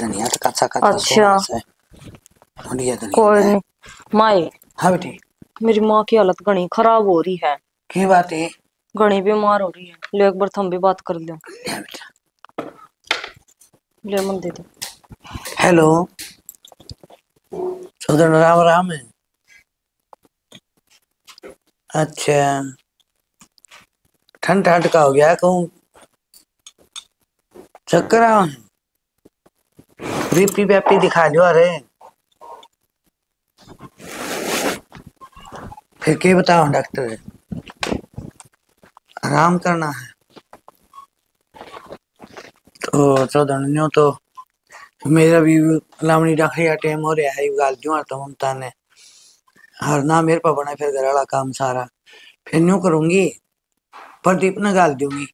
धनिया तो कच्चा अच्छा कोई नहीं। माए हाँ बेटी, मेरी माँ की हालत घनी खराब हो रही है। की बात है? घनी बीमार हो रही है। ले एक बार थम भी बात कर लिया। ले मन दे दो। हेलो चौधरी राम राम है। अच्छा ठंड ठंड का हो गया, कहूँ चक्कर आ बीपी व्यापी दिखा लियो। अरे फिर क्या बताओ डॉक्टर, आराम करना है तो चौधरी तो मेरा भी लामनी डाखड़ी टाइम हो रहा है। गाल जो तो ममता ने हर ना मेरे पर बना फिर घर वाला काम सारा फिर न्यू करूंगी प्रदीप ने गाल दूंगी।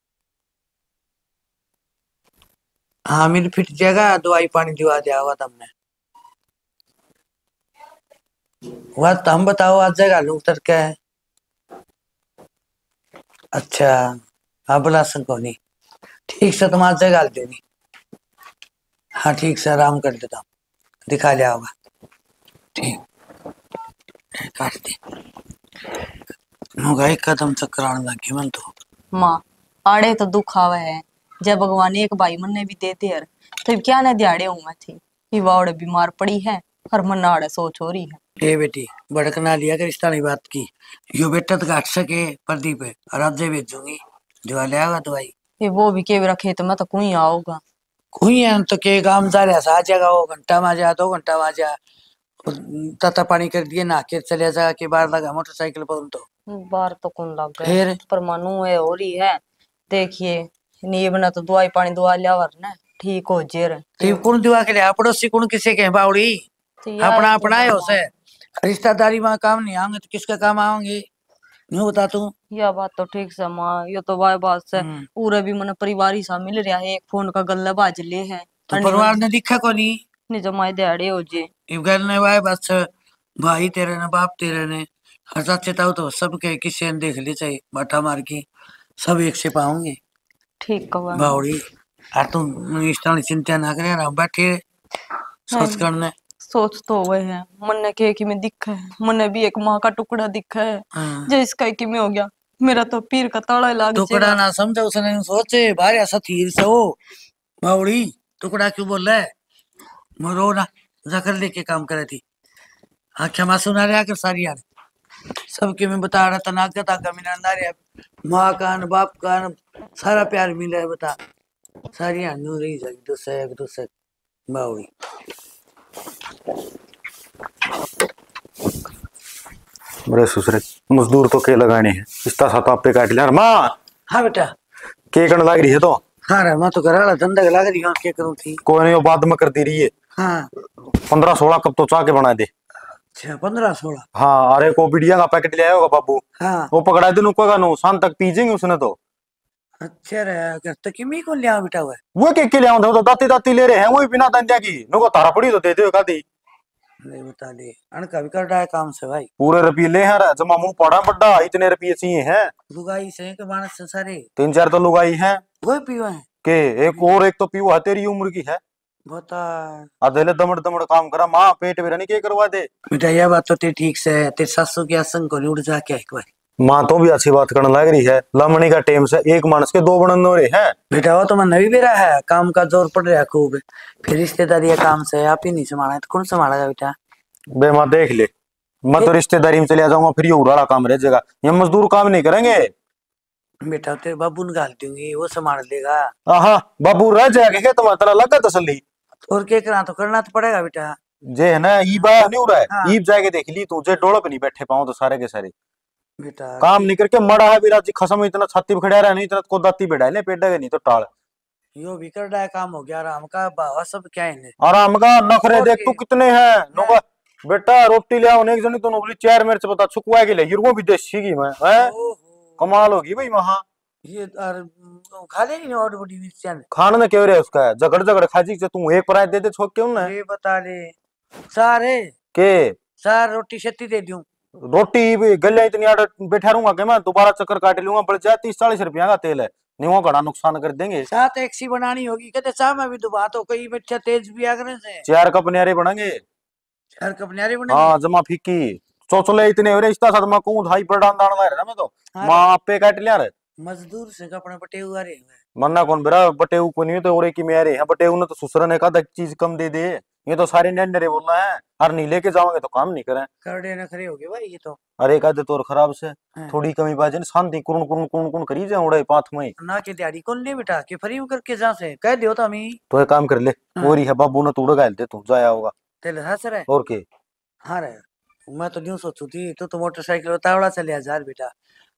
हाँ मेरी फिट जाएगा, दवाई पानी दिवा दिया हुआ तुमने। वह तुम बताओ आज जगह लू तर क्या है? अच्छा आप बुला सको नहीं, ठीक से तुम आज जगह गाल देनी। हाँ ठीक से आराम कर देता हूँ, दिखा लिया होगा। ठीक काट दी कदम चक्कर आने लगे मन तो। माँ आड़े तो दुख आवे है, जब भगवान एक भाई मन ने भी देते यार तो क्या ना दिहाड़े हूँ मैं थी। युवा और बीमार पड़ी है और मन आड़े सोच हो रही है। ए बेटी भड़कना लिया कर रिश्ता नहीं बात की। यो बेटा तो काट सके प्रदीप है और अब जे भेजूंगी दिवा ले आगा दवाई। ये वो भी के मेरा खेत में तो कोई आओगा कोई है तो के काम जा रहा जाएगा। वो घंटा में जा 2 घंटा में जा ताता पानी कर दिए ना के चले जा के बाहर लगा मोटरसाइकिल पर। तो बाहर तो कौन लग गया फिर पर मानू है हो रही है। देखिए नीब ना तो दवाई पानी दुआ लिया वर ना ठीक हो जेर ठीक कौन दुआ के ले पड़ोसी कौन किसे के बावड़ी अपना अपना है। उसे रिश्तेदारी में काम नहीं आएंगे तो किसका काम आएंगे नहीं बता तू। यह बात तो ठीक से माँ, ये तो वाह बात से पूरे भी मन परिवार ही सा मिल रहा है। एक फोन का गल्ला बाज ले है तो परिवार ने दिखा को नहीं नहीं जमाए दिहाड़े हो जे इबगर ने वाह बात से भाई तेरे ने बाप तेरे ने हर साथ चेताओ तो सबके किसी ने देख ली चाहिए बाटा मार के सब एक से पाओगे। ठीक है बावड़ी आ तुम इस तरह चिंता ना करे ना बैठे सोच करने सोच तो हुए हैं। मन ने कहे कि मैं दिखा है मन ने भी एक माँ का टुकड़ा दिखा है जो इसका कि में हो गया मेरा तो पीर का ताड़ा लाग टुकड़ा ना समझा उसने सोचे भाई ऐसा तीर से हो बावड़ी टुकड़ा क्यों बोल रहा है। मरो ना जकर लेके काम करे थी आख्या माँ सुना रहा कर सारी यार सबके में बता रहा था नागत आका मिला माँ का न बाप का न सारा प्यार मिला है बता सारी आनू रही जाएगी दूसरे एक दूसरे बावड़ी। बड़े सुसरे मजदूर तो के लगाने हैं इस्ता साता पे काट लिया माँ। हाँ बेटा के करने लग रही है तो हाँ रे माँ तो करा ला धंधा लग रही है क्या करूँ थी कोई नहीं वो बाद में करती रही है। हाँ 15-16 कब तो चाह के बना दे। अच्छा 15-16 हाँ अरे को बिड़िया का पैकेट ले आया होगा बाबू। हाँ वो पकड़ा दिन उका नो शाम तक पीजेंगे उसने तो। अच्छा रे तो किमी को ले आओ बेटा हुआ वो के ले आओ तो दाती दाती ले रहे हैं वो भी बिना दंडिया की नको तारा पड़ी तो दे दे का दी ले बता ले अनका भी कर रहा है काम से भाई पूरे रुपये ले हर जमा मुंह पड़ा बड़ा इतने रुपये चाहिए हैं लुगाई से के मानस सारे 3-4 तो लुगाई हैं वो पीवा है के एक और एक तो पीवा तेरी उम्र की है बता अधेले दमड़ दमड़ काम करा माँ पेट में रहने के करवा दे बेटा। यह बात तो तेरी ठीक से है तेरे सासू की आसन को उड़ जा के एक बार माँ तो भी अच्छी बात करने लग रही है। लमणी का टेम से एक मानस के 2 बणन हो रहे हैं बेटा वो तो मैं नवी बेरा है काम का जोर पड़ रहा है खूब फिर रिश्तेदारी काम से आप ही नहीं संभाला तो कौन संभालेगा बेटा। बे माँ देख ले मैं तो रिश्तेदारी में चले जाऊंगा फिर ये उड़ाड़ा काम रह जाएगा ये मजदूर काम नहीं करेंगे बेटा तेरे बाबू ने गाल दूंगी वो संभाल देगा। हाँ बाबू रह जाएगा तुम्हारा तेरा लगा तसली और क्या करना तो करना तो पड़ेगा बेटा जे है ना ईब नहीं उड़ा है। हाँ। ईब जाके देख ली तुझे डोड़े पे नहीं बैठे पाऊँ तो सारे के सारे बेटा काम नहीं करके मड़ा है बिराज खसम इतना छाती खड़ा रहा नहीं इतना को दाती बेड़ा है पेट नहीं तो टाल यो भी कर रहा है काम हो गया आराम का बाबा सब क्या है आराम का नखरे देख तू कितने है बेटा रोटी ले आओ एक जनी तो नौकरी 4 मिर्च बता छुकवा के ले वो भी देसी की मैं कमाल होगी भाई वहाँ ये खा ले नहीं और बड़ी खाना ना क्यों रहे उसका है झगड़ झगड़ खाजी से तू एक पराय दे दे छोक क्यों ना ये बता ले सारे के सार रोटी छत्ती दे दूं रोटी गलिया इतनी आड़ बैठा रहूंगा के मैं दोबारा चक्कर काट लूंगा बढ़ जाए 30-40 रुपया का तेल है नहीं वो घड़ा नुकसान कर देंगे। चाह टैक्सी बनानी होगी, कहते चाह में भी दुबा तो कोई मिठा तेज भी आगरे से चार कप न्यारे बनेंगे, चार कप न्यारे बनेंगे। हां जमा फीकी सोचले इतने हो रे इस्ता सदमा को धाई पड़ान दान ला रे मैं तो मां पे काट लिया रे मजदूर से कपड़ा बटेऊ आ रे मन्ना कौन बेरा बटेऊ को नहीं तो और की मेरे है बटेऊ ने तो ससुर ने कहा चीज कम दे दे, ये तो सारे नंडरे बोलना है हर नीले के जाओगे तो काम नहीं करें करड़े न खरे होगे भाई ये तो अरे का दे तोर खराब से थोड़ी कमी बाजे न शांति कुरुन कुरुन कुरुन कुरुन करी जे ओड़े पाथ में ना के दिहाड़ी कोन ले बिठा के फरीम करके जा से कह दियो तो हमी तो ये काम कर ले ओरी है बाबू ने तोड़ गाल दे तू जाया होगा तेल हंस रहे और के हां रे मैं तो न्यू सोचू थी तो मोटरसाइकिल तावड़ा से ले हजार बेटा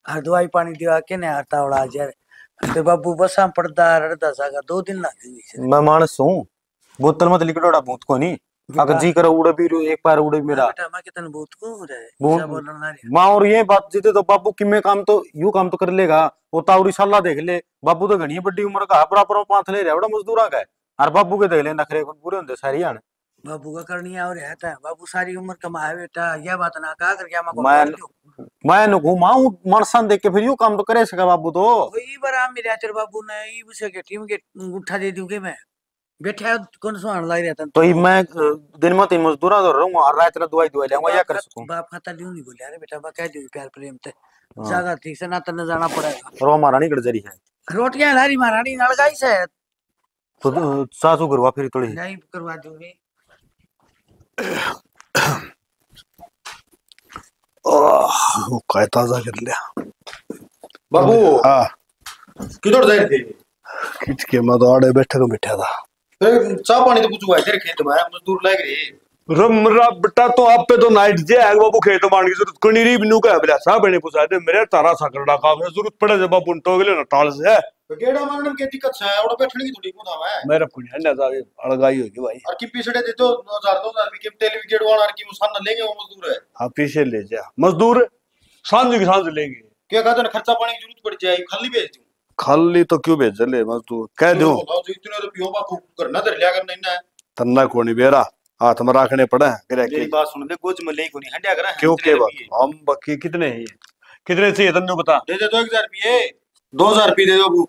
हर दवाई पानी दिवा के ने हर तावड़ा आ जा तो बाबू बसा पड़दा रड़दा सागा 2 दिन लगेंगे। मैं मानस हूं बोतल मत लिकड़ोड़ा भूत को नहीं अगर जी करो उड़ भी रो एक बार उड़ मेरा बेटा मां कितन भूत को हो रहा है मां और ये बात जीते तो बाबू किमे काम तो यू काम तो कर लेगा वो तावरी साला देख ले बाबू तो घणी बड़ी उम्र का बराबर पांच ले रेवड़ा मजदूरा का और बाबू के देख ले नखरे को पूरे होंदे सारी आने बाबू का करनी और रहता है बाबू सारी उम्र कमाए बेटा यह बात ना का कर क्या मैं न घुमाऊ मनसन देख के फिर यू काम तो करे सका बाबू तो वही बराबर मेरा तेरे बाबू ने ई उसे के टीम के उठा दे दूंगे मैं बैठा कौन सुन लाई रहता तो मैं दिन में तीन मजदूरा दो रहूंगा और रात रात दवाई दवाई लेऊंगा या कर सकूं बाप खाता ल्यू नहीं बोले अरे बेटा मैं कह दियो प्यार प्रेम से जगह ठीक से ना तने जाना पड़ेगा रो महारानी कड़ जरी है रोटियां लारी महारानी नलगाई से खुद सासू करवा फिर थोड़ी नहीं करवा दूंगी ओ काय ताजा कर लिया बाबू हां किधर जाए थे किच के मैं तो आड़े बैठा को बैठा था चा पानी तो कुछ हुआ है खेत में मजदूर लग रहे रम रबटा तो आप पे तो नाइट जे है बाबू खेत मान की जरूरत कोनी री बिनु का बला सा बने पूछा दे मेरे तारा सकरड़ा का जरूरत पड़े जे बाबू टोगले न टाल से तो केड़ा मानन के दिक्कत है और बैठने की थोड़ी कोदा है मेरे को नहीं ना जावे अलगाई होगी भाई और की पीछे दे तो 2000 2000 की टेलीविजन वाला और की मुसान लेंगे वो मजदूर है हां पीछे ले जा मजदूर सांझ की सांझ लेंगे के कहते न खर्चा पानी की जरूरत पड़ जाए खाली भेज दूं खाली तो क्यों भेज ले मजदूर कह दो इतने तो पियो बापू करना धर लिया करना इना तन्ना कोनी बेरा हाथ में रखने पड़े मेरी बात सुन ले गोज में ले कोनी हंडिया करा क्यों के बात हम बाकी कितने हैं कितने चाहिए तन्नो बता दे दे 2000 रुपए 2000 रुपए दे दो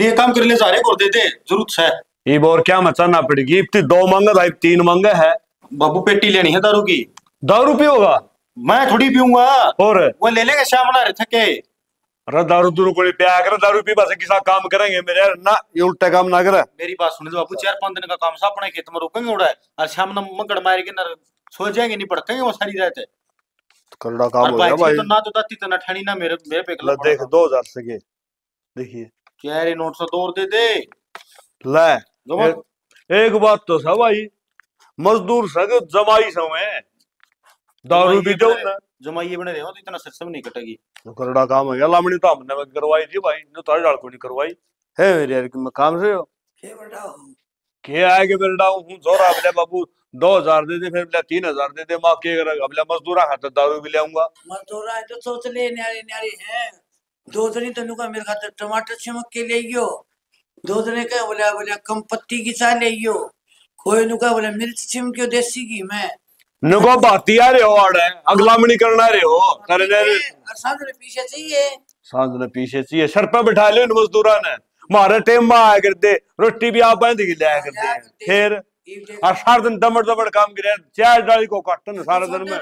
ने काम कर ले सारे को दे दे जरूरत है ये और क्या मचाना पड़ेगी इतनी दो मांगा भाई तीन मांगा है बाबू पेटी लेनी है दारू की दारू पियोगा मैं थोड़ी पीऊंगा और वो ले लेंगे शाम ना रे थके अरे दारू दूरू को प्या कर दारू पी बस किसा काम करेंगे मेरे ना ये उल्टा काम ना करे मेरी बात सुन बाबू 4-5 दिन का काम सा अपने खेत में रोकेंगे उड़ा और शाम न मगड़ मार के न सो जाएंगे नहीं पड़केंगे वो सारी रात है करड़ा काम हो गया भाई तो ना तो दाती तना ठाणी ना मेरे मेरे पे लग देख 2000 से के देखिए क्या रे नोट से दौर दे दे ले एक बात तो सा भाई मजदूर सग जमाई समय दारू भी दो ना जमाई बने रहो तो इतना सक्षम नहीं कटेगी तो करड़ा काम हो गया लामणी तो हमने में करवाई थी भाई ने तार डाल को नहीं करवाई है मेरे यार कि मैं काम से हो के बेटा के आए के बेटा हूं जोरा बले बाबू 2000 दे दे फिर बले 3000 दे दे मां के करेगा बले मजदूरा हाथ दारू भी लेऊंगा मजदूरा तो सोच ले न्यारे न्यारे है दो दिन तनु का मेरे खातर टमाटर चमक के ले गयो दो दिन का बोला बोला कम पत्ती की सा ले गयो कोई नु का बोला मिर्च छिम के देसी की मैं नुको बाती आ रहे हो आड़े अगला मनी करना रहे हो करे रे सांझले पीछे चाहिए शर्पा बिठा ले इन मजदूरा ने मारे टाइम में आया करते रोटी भी आप बंद की लाया करते फिर और सारा दिन दमड़ दमड़ काम करे चार डाली को काटन सारा दिन में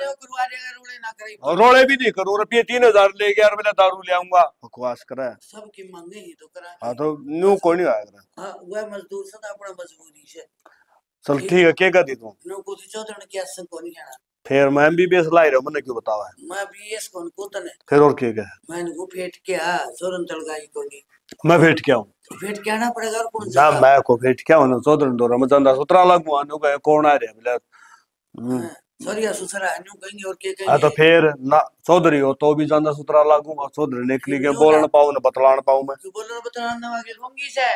रोले भी नहीं करो रुपये 3000 ले गया और मैं दारू ले आऊंगा बकवास करे सबकी मांगे ही तो करा हां तो न्यू कोनी आया करा हां वो मजदूर से अपना मजबूरी से चल ठीक है के का दी तू नो को चौधरी के असन को नहीं आना फिर मैं एमबीबीएस लाई रहो मने क्यों बतावा मैं बीएस कौन को तने फिर और के मैंने को फेट के आ सोरन तलगाई को नहीं मैं फेट के आऊं तो फेट के आना पड़ेगा और कौन जा मैं को फेट के आऊं चौधरी दो रमजानदा सुतरा लागू आनो का कौन आ रे भला सॉरी आ सुसरा न्यू कहीं और के कहीं आ तो फिर ना चौधरी हो तो भी जानदा सुतरा लागू और चौधरी निकली के बोलन पाऊ ना बतलान पाऊ मैं तू बोलन बतलान ना आगे लूंगी से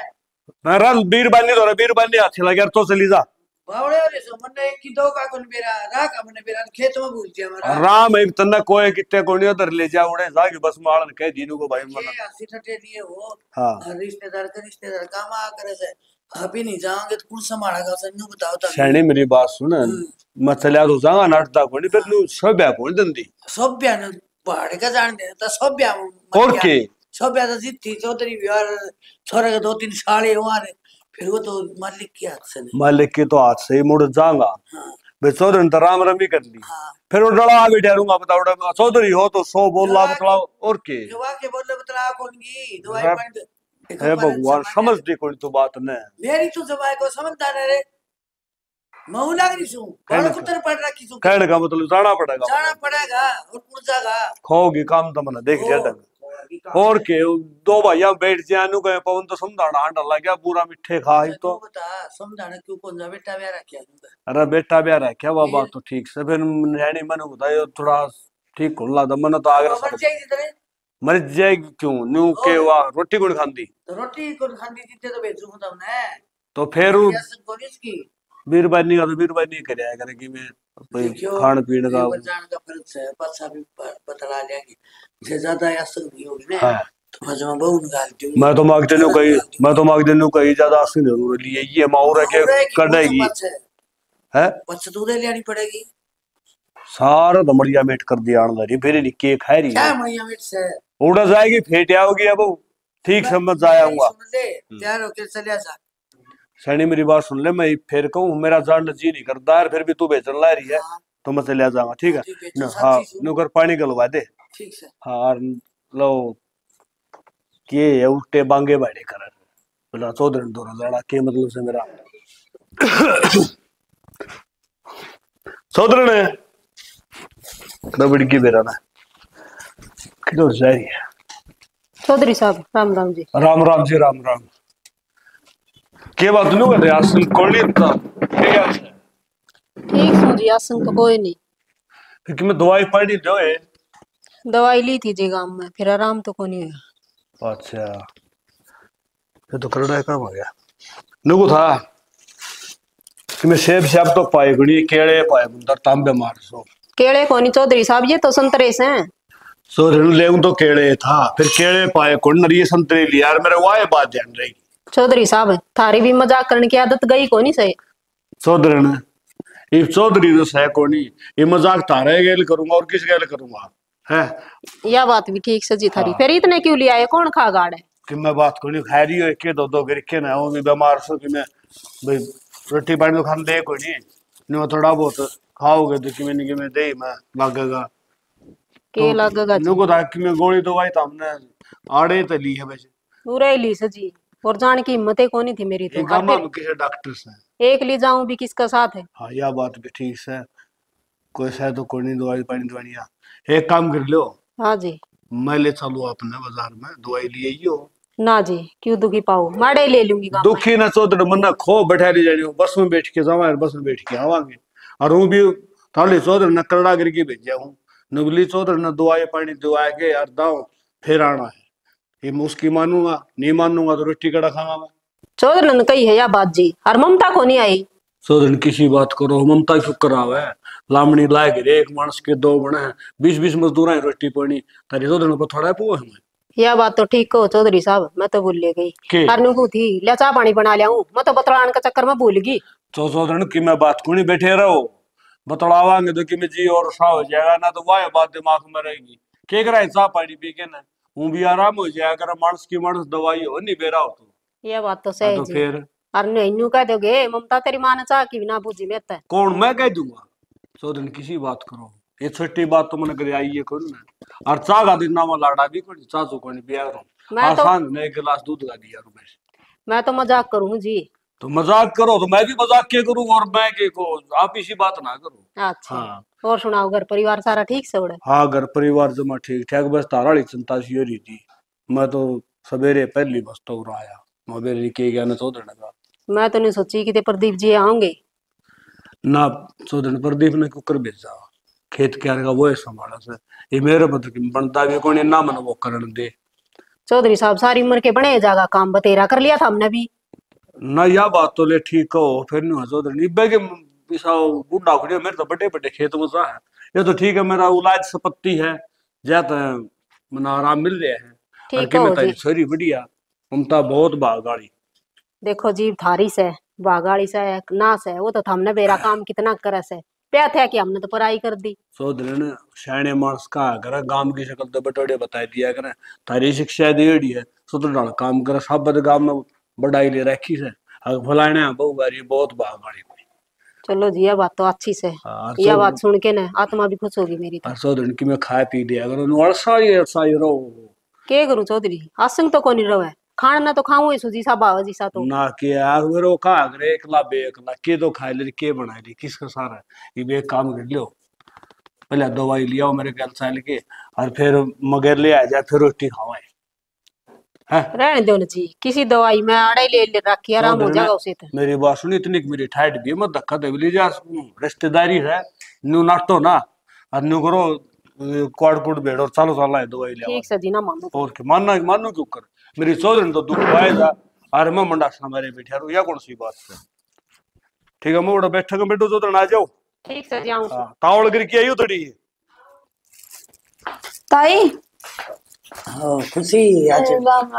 मैं रल बीरबानी तो रे बीरबानी अच्छी लगे तो चली जा बावड़े रे सो मने की दो का कोन बेरा रा का मने बेरा खेत में भूल जे हमारा राम इम तन्ना कोए किते कोनी उधर ले जा उड़े जागी बस मालन कह दीनू को भाई मना हासी ठटे लिए हो हां रिश्तेदार के रिश्तेदार कामा करे से अभी नहीं जाओगे तो कौन संभालेगा सन्नू बताओ ता शैनी मेरी बात सुन मैं चला तो जाऊंगा नाटक कोनी पर नु सब है कोन दंदी सब है पहाड़ का जान दे तो सब है और के सब ऐसा थी चौधरी छोरा के 2-3 साल है, फिर वो तो मालिक के हाथ से नहीं, मालिक के तो हाथ से ही मुड़ जाऊंगा। हाँ। चौधरी तो राम रमी कर ली। हाँ। फिर वो डरा भी डरूंगा, बताओ चौधरी हो तो सो बोला बताओ और के बोले बतला कौन है भगवान समझ दी कोई तो बात न मेरी तो जमाई को समझता न रे कहने का मतलब जाना पड़ेगा और पूछा गा खोगी काम तो मना देख लिया तक और के दो भैया बैठ जानु गए पवन तो समझाना हांडा लगा पूरा मिठे खा ही तो बता समझाना क्यों कौन जा बेटा ब्याह रखया अरे बेटा ब्याह रखया वा बात तो ठीक से फिर नैनी मनु बतायो थोड़ा ठीक होला दमन तो आगर मर जाएगी तेरे मर जाएगी क्यों न्यू के वा रोटी कोण खांदी जीते तो भेजू तुमने तो फिर बीरबानी का तो बीरबानी कराया करेगी मैं खान पीने का जान का फर्ज है पासा भी बतला लेगी जे ज्यादा असर नहीं होगी ना। हाँ। तो मजमा बहुत गालती हूं मैं तो मांग देनु कहीं ज्यादा असर जरूर लिए ये माउरा के कड़ेगी है पछ दूधे लेनी पड़ेगी सारा दमड़िया मेट कर दिया आंदरी फिर नहीं के खा रही है मणिया मेट से उड़ा जाएगी फेट आओगी अब ठीक समझ आऊंगा तैयार होके चले जा सैनी मेरी बात सुन ले मैं फिर कहूँ मेरा जान जी नहीं करता है फिर भी तू बेचन ला रही है। हाँ। तो मैं चलिया जाऊंगा ठीक है। हाँ नौकर पानी गलवा दे ठीक से। हाँ लो के उल्टे बांगे बैठे कर बोला चौधरी दो जाना के मतलब से मेरा चौधरी ने रबड़ी की बेरा ना किलो जारी है चौधरी साहब राम राम जी के बात नु कर यासन कोली था ठीक सो यासन को कोई नहीं क्योंकि मैं दवाई पड़ी दो है दवाई ली थी जी गांव में फिर आराम तो कोनी हुआ। अच्छा ये तो करड़ा का हो गया नुगु था कि मैं सेब तो पाए गुड़ी केले पाए अंदर तांबे मार सो केले कोनी चौधरी साहब ये तो संतरे से सो ले तो केले था फिर केले पाए कोन ये संतरे लिया यार मेरे वाए बात ध्यान रही चौधरी साहब थारी भी मजाक करने की आदत गई कोनी सही चौधरी ने ये चौधरी तो सह कोनी ये मजाक तारे गैल करूंगा और किस गैल करूंगा हैं यह बात भी ठीक से जी थारी। हाँ। फिर इतने क्यों लिया है कौन खा गाड़ है कि मैं बात कोनी खा रही हो के दो दो करके ना हो मैं बीमार सो कि मैं भाई रोटी पानी तो खान दे कोनी न थोड़ा बहुत खाओगे तो कि मैंने कि मैं दे मैं लगेगा के लगेगा नुको था कि मैं गोली दवाई तो हमने आड़े तो ली है वैसे पूरे ली से जी और जान की हिम्मत कोनी थी मेरी तो किसी डॉक्टर से एक ले जाऊं भी किसका साथ है। हाँ यह बात भी ठीक है कोई शायद तो कोनी दवाई पानी दवाइया एक काम कर लो। हाँ जी मैं ले चलू अपने बाजार में दवाई लिए ही हो ना जी क्यों दुखी पाओ माड़े ले लूंगी दुखी ना चौधरी मना खो बैठा ले जानी बस में बैठ के जावा बस में बैठ के आवांगे और हूँ भी थाली चौधरी ने करड़ा करके भेजा हूँ नुगली चौधरी ने दवाई पानी दवा के यार दाओ फिर आना है उसकी मानूंगा नहीं मानूंगा तो रोटी कड़ा खाऊंगा मैं चौधरी ने कही है या बात जी और ममता को नहीं आई चौधरी किसी बात करो ममता क्यों करावे लामणी लाग रे एक मानस के दो बने 20-20 मजदूर है रोटी पानी तारी चौधरी पर थोड़ा पुओ है यह बात तो ठीक हो चौधरी साहब मैं तो भूल गई अरनुकू थी ले चाय पानी बना लिया हूं मैं तो बतलान का चक्कर में भूल गई तो चौधरी की मैं बात को नहीं बैठे रहो बतलावांगे तो कि मैं जी और सा हो जाएगा ना तो वाह बात दिमाग में रहेगी क्या कराए चाय पानी पी के ना हूं भी आराम हो जाए अगर मानस की मानस दवाई हो नहीं बेरा हो तो ये बात तो सही तो फिर अरे नहीं कह दोगे ममता तेरी मां ने चाह की बिना बूझी में है कौन मैं कह दूंगा चौधरी किसी बात करो ये छोटी बात तो मन कर आई है कौन ना और चाह का दिन नामा लाड़ा भी कोनी चाचो कोनी बिया करो आसान ने एक गिलास दूध ला दिया रुमेश मैं तो मजाक करूं जी तो मजाक करो तो मैं भी मजाक के करूं और मैं के को आप इसी बात ना करो। अच्छा और सुनाओ घर परिवार सारा ठीक से उड़े। हाँ घर परिवार जमा ठीक ठाक बस तारा ली चिंता सी हो रही थी मैं तो सवेरे पहली बस तो आया मेरे के गया ना चौधरी का मैं तो नहीं सोची कि प्रदीप जी आओगे ना चौधरी प्रदीप ने कुकर भेजा खेत के आएगा वो संभाला से ये मेरे मतलब बनता भी कोई ना मन वो करण दे चौधरी साहब सारी उम्र के बने जागा काम बतेरा कर लिया था हमने भी ना यह बात तो ले ठीक हो फिर नहीं चौधरी बूढ़ा खुड़िया मेरे तो बड़े बड़े खेत में है ये तो ठीक है मेरा उलाज सपत्ती है जाता है मना आराम मिल रहा है तारी छोरी बढ़िया ममता बहुत बागाड़ी देखो जीव थारी से बागाड़ी से नास है वो तो हमने बेरा काम कितना करस है प्या था कि हमने तो पराई कर दी। सोदरन शायने मार्स का करा गांव की शक्ल तो बटोड़े बताई दिया करा तारी शिक्षा देड़ी है सोदरन काम करा सब बद गांव में बढ़ाई ले रखी से हक भलाने बहु बारी बहुत बागाड़ी। चलो जी यह बात तो अच्छी से यह बात सुन के ना आत्मा भी खुश होगी मेरी। सोदरन की मैं खाए पी दिया करो नोरसा ये सा रो के करू चौधरी आसंग तो कोनी रवे खान ना तो खाऊं ये सुजी सा बावजी सा तो ना के यार मेरो का अगरे एकला बेकला के तो खाए ले के बनाए ले किसका सारा ये बे काम कर लियो पहले दवाई लियाओ मेरे कल साल के और फिर मगर ले आ जा फिर रोटी खावाए। हां रहने दो ना जी किसी दवाई में आड़े ले रखी आराम हो जाएगा उसे। तो मेरी बात सुन इतनी मेरी ठाट भी मत धक्का दे ले जा रिश्तेदारी है नु नाटो ना और नु करो कोड भेड़ और चालो चला दवाई ले ठीक से जी ना मानो और के मानना मानो क्यों कर मेरी सोदरन तो दुख आएगा और मैं मंडा सामने बैठा रहूं या कौन सी बात है। ठीक है मैं बड़ा बैठा के बैठो सोदरन आ जाओ ठीक से जाऊं तावल गिर के आयो थोड़ी ताई हो खुशी आज राम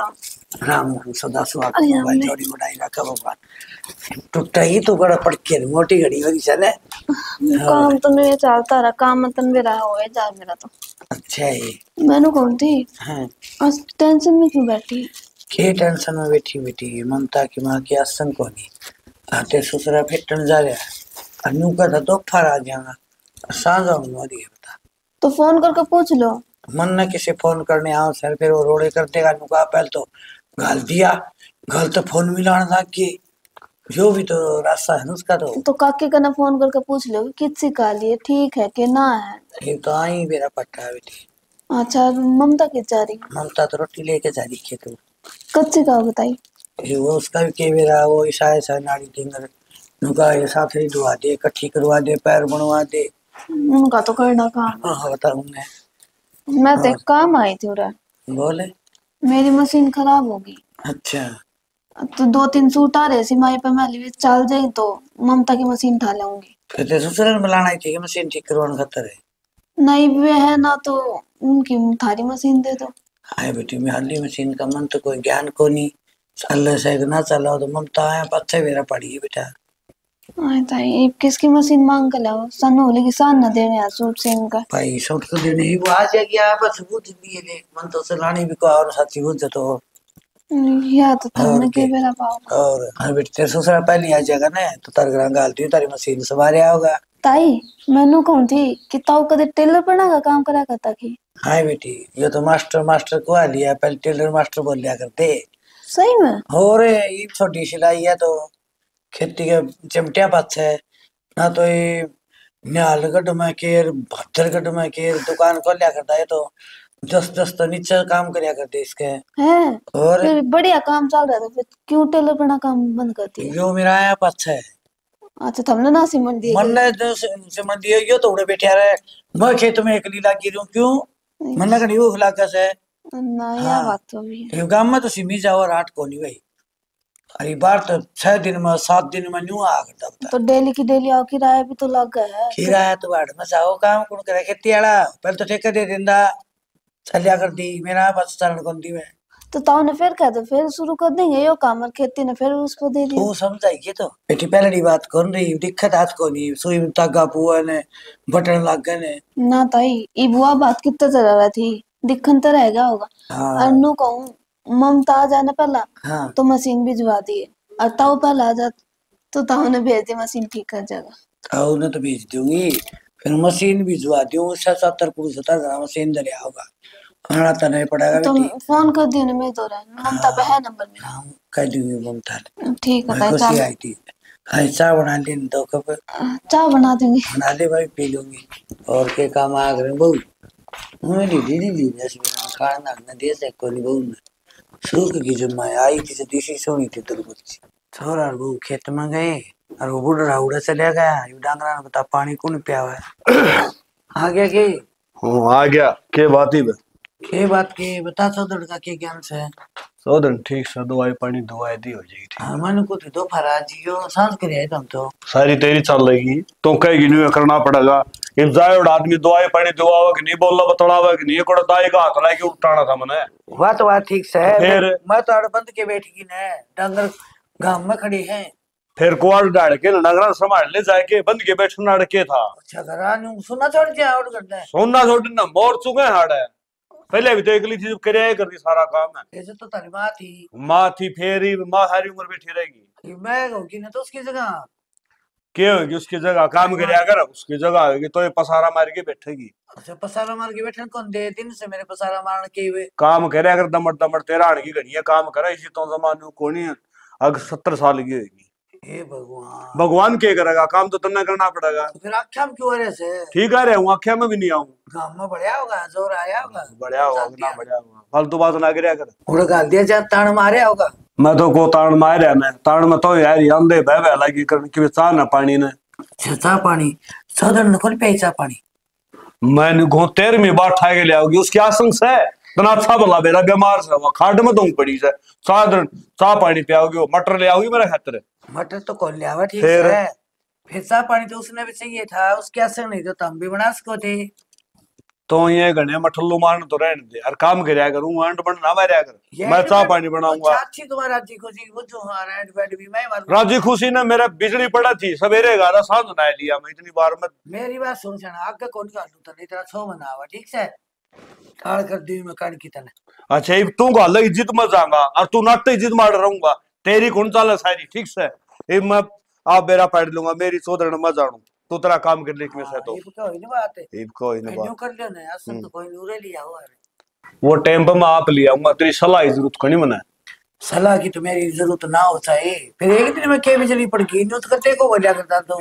राम सदा स्वागत भाई जोड़ी बढ़ाई रखा भगवान टूटता ही तो बड़ा पड़ के मोटी घड़ी वाली चले काम तो मैं चलता रहा काम मतलब मेरा होए जा मेरा तो अच्छा है मैंने कौन थी। हां आज टेंशन में क्यों बैठी के टेंशन में बैठी बेटी ममता की मां की आसन को नहीं आते ससुरा फिटन जा रहा अनु का तो फर आ गया साजा हमारी बता तो फोन करके पूछ लो मन ना किसे फोन करने आओ सर फिर वो रोड़े कर देगा नुका पहल तो गाल दिया गाल तो फोन मिलाना था कि जो भी तो रास्ता है उसका तो काके का ना फोन करके पूछ लो किसी का लिए ठीक है कि ना है ये तो आई मेरा पट्टा है बेटी। अच्छा ममता की जा रही ममता तो रोटी लेके जा रही है तो कच्ची का बताई वो उसका भी के मेरा वो ईशा सा नाड़ी ढिंगर नुका ये साथ ही दुआ दे इकट्ठी करवा दे पैर बनवा दे उनका तो करना कहा बताऊंगा मैं तो काम आई थी बोले मेरी मशीन खराब होगी। अच्छा तो 2-3 सूट आ रहे सिमाई पे मैं लिए चल जाए तो ममता की मशीन उठा लाऊंगी फिर तो ससुराल मिलाना ही थी मशीन ठीक करवाने खातर है नहीं वे है ना तो उनकी थारी मशीन दे दो। हाय बेटी मैं हाली मशीन का मन तो कोई ज्ञान को नहीं अल्लाह से ना चलाओ तो ममता है पत्ते मेरा पड़ी है बेटा ताई किसकी मशीन मांग कर लाओ सनु लेकिन सान न देने आ सूट से इनका भाई सूट तो देने ही वो आ गया बस बुझ दिए ले मन तो से लानी भी को और साथी बुझ तो या तो तुमने के बेरा पाओ और हर बेटे ससुरा पहले आ जाएगा ना तो तार ग्रां गालती तारी मशीन सवारे आओगा ताई मैनू कहूं थी कि ताऊ कदे टेलर बना का काम करा करता की। हां बेटी ये तो मास्टर को आ लिया पहले टेलर मास्टर बोल लिया करते सही में और ये छोटी सिलाई है तो खेती के चिमटिया पास है ना तो ये न्यालगढ़ में केर भद्रगढ़ में केर दुकान को लिया करता है तो 10-10 तो नीचे काम कर लिया करते इसके हैं और फिर बढ़िया काम चल रहा था फिर क्यों टेलर बना काम बंद करती है जो मेरा आया पास है। अच्छा तुमने ना सिमन दिए मन ने तो सिमन दिए यो तो उड़े बैठे रहे मैं खेत में अकेली लागी रहूं क्यों मन ना कहीं वो खलाका से नया बात तो भी है गांव में तो सिमी जाओ रात को नहीं भाई अरे बार तो 6 दिन में 7 दिन में न्यू आ गया तो डेली की डेली आओ किराया भी तो लग गया है किराया तो बाढ़ में जाओ काम कौन करे खेती आड़ा पहले तो ठेका दे देंदा चलिया कर दी मेरा बस चरण कौन दी मैं तो ताऊ ने फिर कह दो फिर शुरू कर देंगे यो काम और खेती ने फिर उसको दे दी वो समझाइए तो बेटी पहली बात कौन रही दिक्कत आज को नहीं सुई में तागा बुआ ने बटन लग गए ने ना ताई ई बुआ बात कितना चल रहा थी दिक्कत तो रहेगा होगा अनु कहूं ममता आ जाने पहला हाँ। तो मशीन भिजवा दिए और ताऊ पहला आ जा तो ताऊ ने भेज दी मशीन ठीक कर जाएगा ताऊ ने तो भेज दूंगी फिर मशीन भिजवा दूं 70-75 ग्राम मशीन दे आओगा खाना तो नहीं पड़ेगा तुम तो फोन कर दियो ना मैं तो रहा ममता पे है नंबर मेरा हां कह दूंगी ममता ठीक है भाई साहब आई थी हां चाय बना ले दो कप चाय बना दूंगी बना ले भाई पी लूंगी और के काम आ गए बहुत मेरी दीदी जैसे खाना ना दे से कोई बहुत शुरू की जब मैं आई थी देसी सोनी थी दुर्गुच्ची छोरा वो खेत में गए और वो बुढ़ा उड़ा चला गया ये डांगरा ने बता पानी कौन पिया हुआ है आ गया के हूं आ गया के बात ही के बात के बता सोदर का के ज्ञान से सोदर ठीक से दवाई पानी दवाई दी हो जाएगी ठीक हमन को तो दोपहर आ जियो सांस करे है तुम तो सारी तेरी चल लेगी तो कहेगी नहीं करना पड़ेगा इन जायड़ आदमी दवाई पानी दवावा कि नहीं बोलना बतावा कि नहीं कोड़ा दाई का हाथ लाके उठाना था मने बात बात ठीक से मैं तो अड़ बंद के बैठी की न डंगर गांव में खड़ी है फिर कुआल डाल के नगरा संभालने जाके बंद के बैठना अड़के था। अच्छा सोना छोड़ के आउट करता है। सोना छोड़ना मोर चुके हाड़ है। पहले भी तो एकली थी जब करिया कर दी सारा काम है। ऐसे तो तारी माँ थी। माँ थी फेरी माँ सारी उम्र बैठी रहेगी। मैं होगी ना तो उसकी जगह क्या होगी? उसकी जगह काम करिया कर उसकी जगह होगी तो ये पसारा मार के बैठेगी। अच्छा पसारा मार के बैठे कौन दे दिन से मेरे पसारा मारने के हुए काम करे अगर दमड़ दमड़ तेरा आड़ की घनिया काम करे इसी तो जमाने कोनी अगर 70 साल की होगी। हे भगवान भगवान क्या करेगा काम तो तन्ना करना पड़ेगा। तो फिर आख्या में क्यों आ रहे से? ठीक आ रहे हूँ आख्या में भी नहीं आऊँ। काम में बढ़िया होगा जोर आया होगा बढ़िया होगा ना बढ़िया होगा फालतू बात ना गिरा कर उड़ गाल दिया जा ताण मारिया होगा। मैं तो को ताण मारिया मैं ताण में तो यार आंधे बह लगी करने की चाह ना पानी ने चाह पानी साधन को पे चाह पानी मैंने घो 13वीं बार ठाई ले आओगी उसकी आशंक से तना अच्छा भला मेरा बीमार से हुआ खाट में दूंग पड़ी से साधन चाह पानी पियाओगी वो मटर ले आओगी मेरे खातिर। मटर तो कौन लिया हुआ ठीक है फिर चाह पानी तो उसने भी चाहिए था उसकी आशंक नहीं तो तुम भी बना सको थे तो ये गणे मठल्लू मान तो रहने दे और काम करा करूँ अंड बनना मारा कर मैं चाह पानी बनाऊंगा। अच्छी तुम्हारी राजी खुशी वो जो हाँ रेंट बेड भी मैं राजी खुशी ने मेरा बिजली पड़ा थी सवेरे गारा साँझ ना लिया मैं इतनी बार मत मेरी बात सुन सन आगे कौन का लूता नहीं तेरा छो बना हुआ ठीक से काड़ कर दी मैं काड़ की तरह। अच्छा तू का अलग इज्जत मत जाऊंगा और तू नाटक इज्जत मार रहूंगा तेरी कौन चाल सारी ठीक से ये मैं आप मेरा पैड लूंगा मेरी सोधरण मत जानू तो तेरा काम कर ले तो कोई नहीं बात है कर लियो ना यार सब तो कोई नूरे लिया हुआ है वो टाइम पर मैं आप लिया हूं तेरी सलाह की जरूरत कोनी मना सलाह की तो मेरी जरूरत ना हो चाहे फिर एक दिन में के बिजली पड़ गई नुत करते को बोलिया करता तो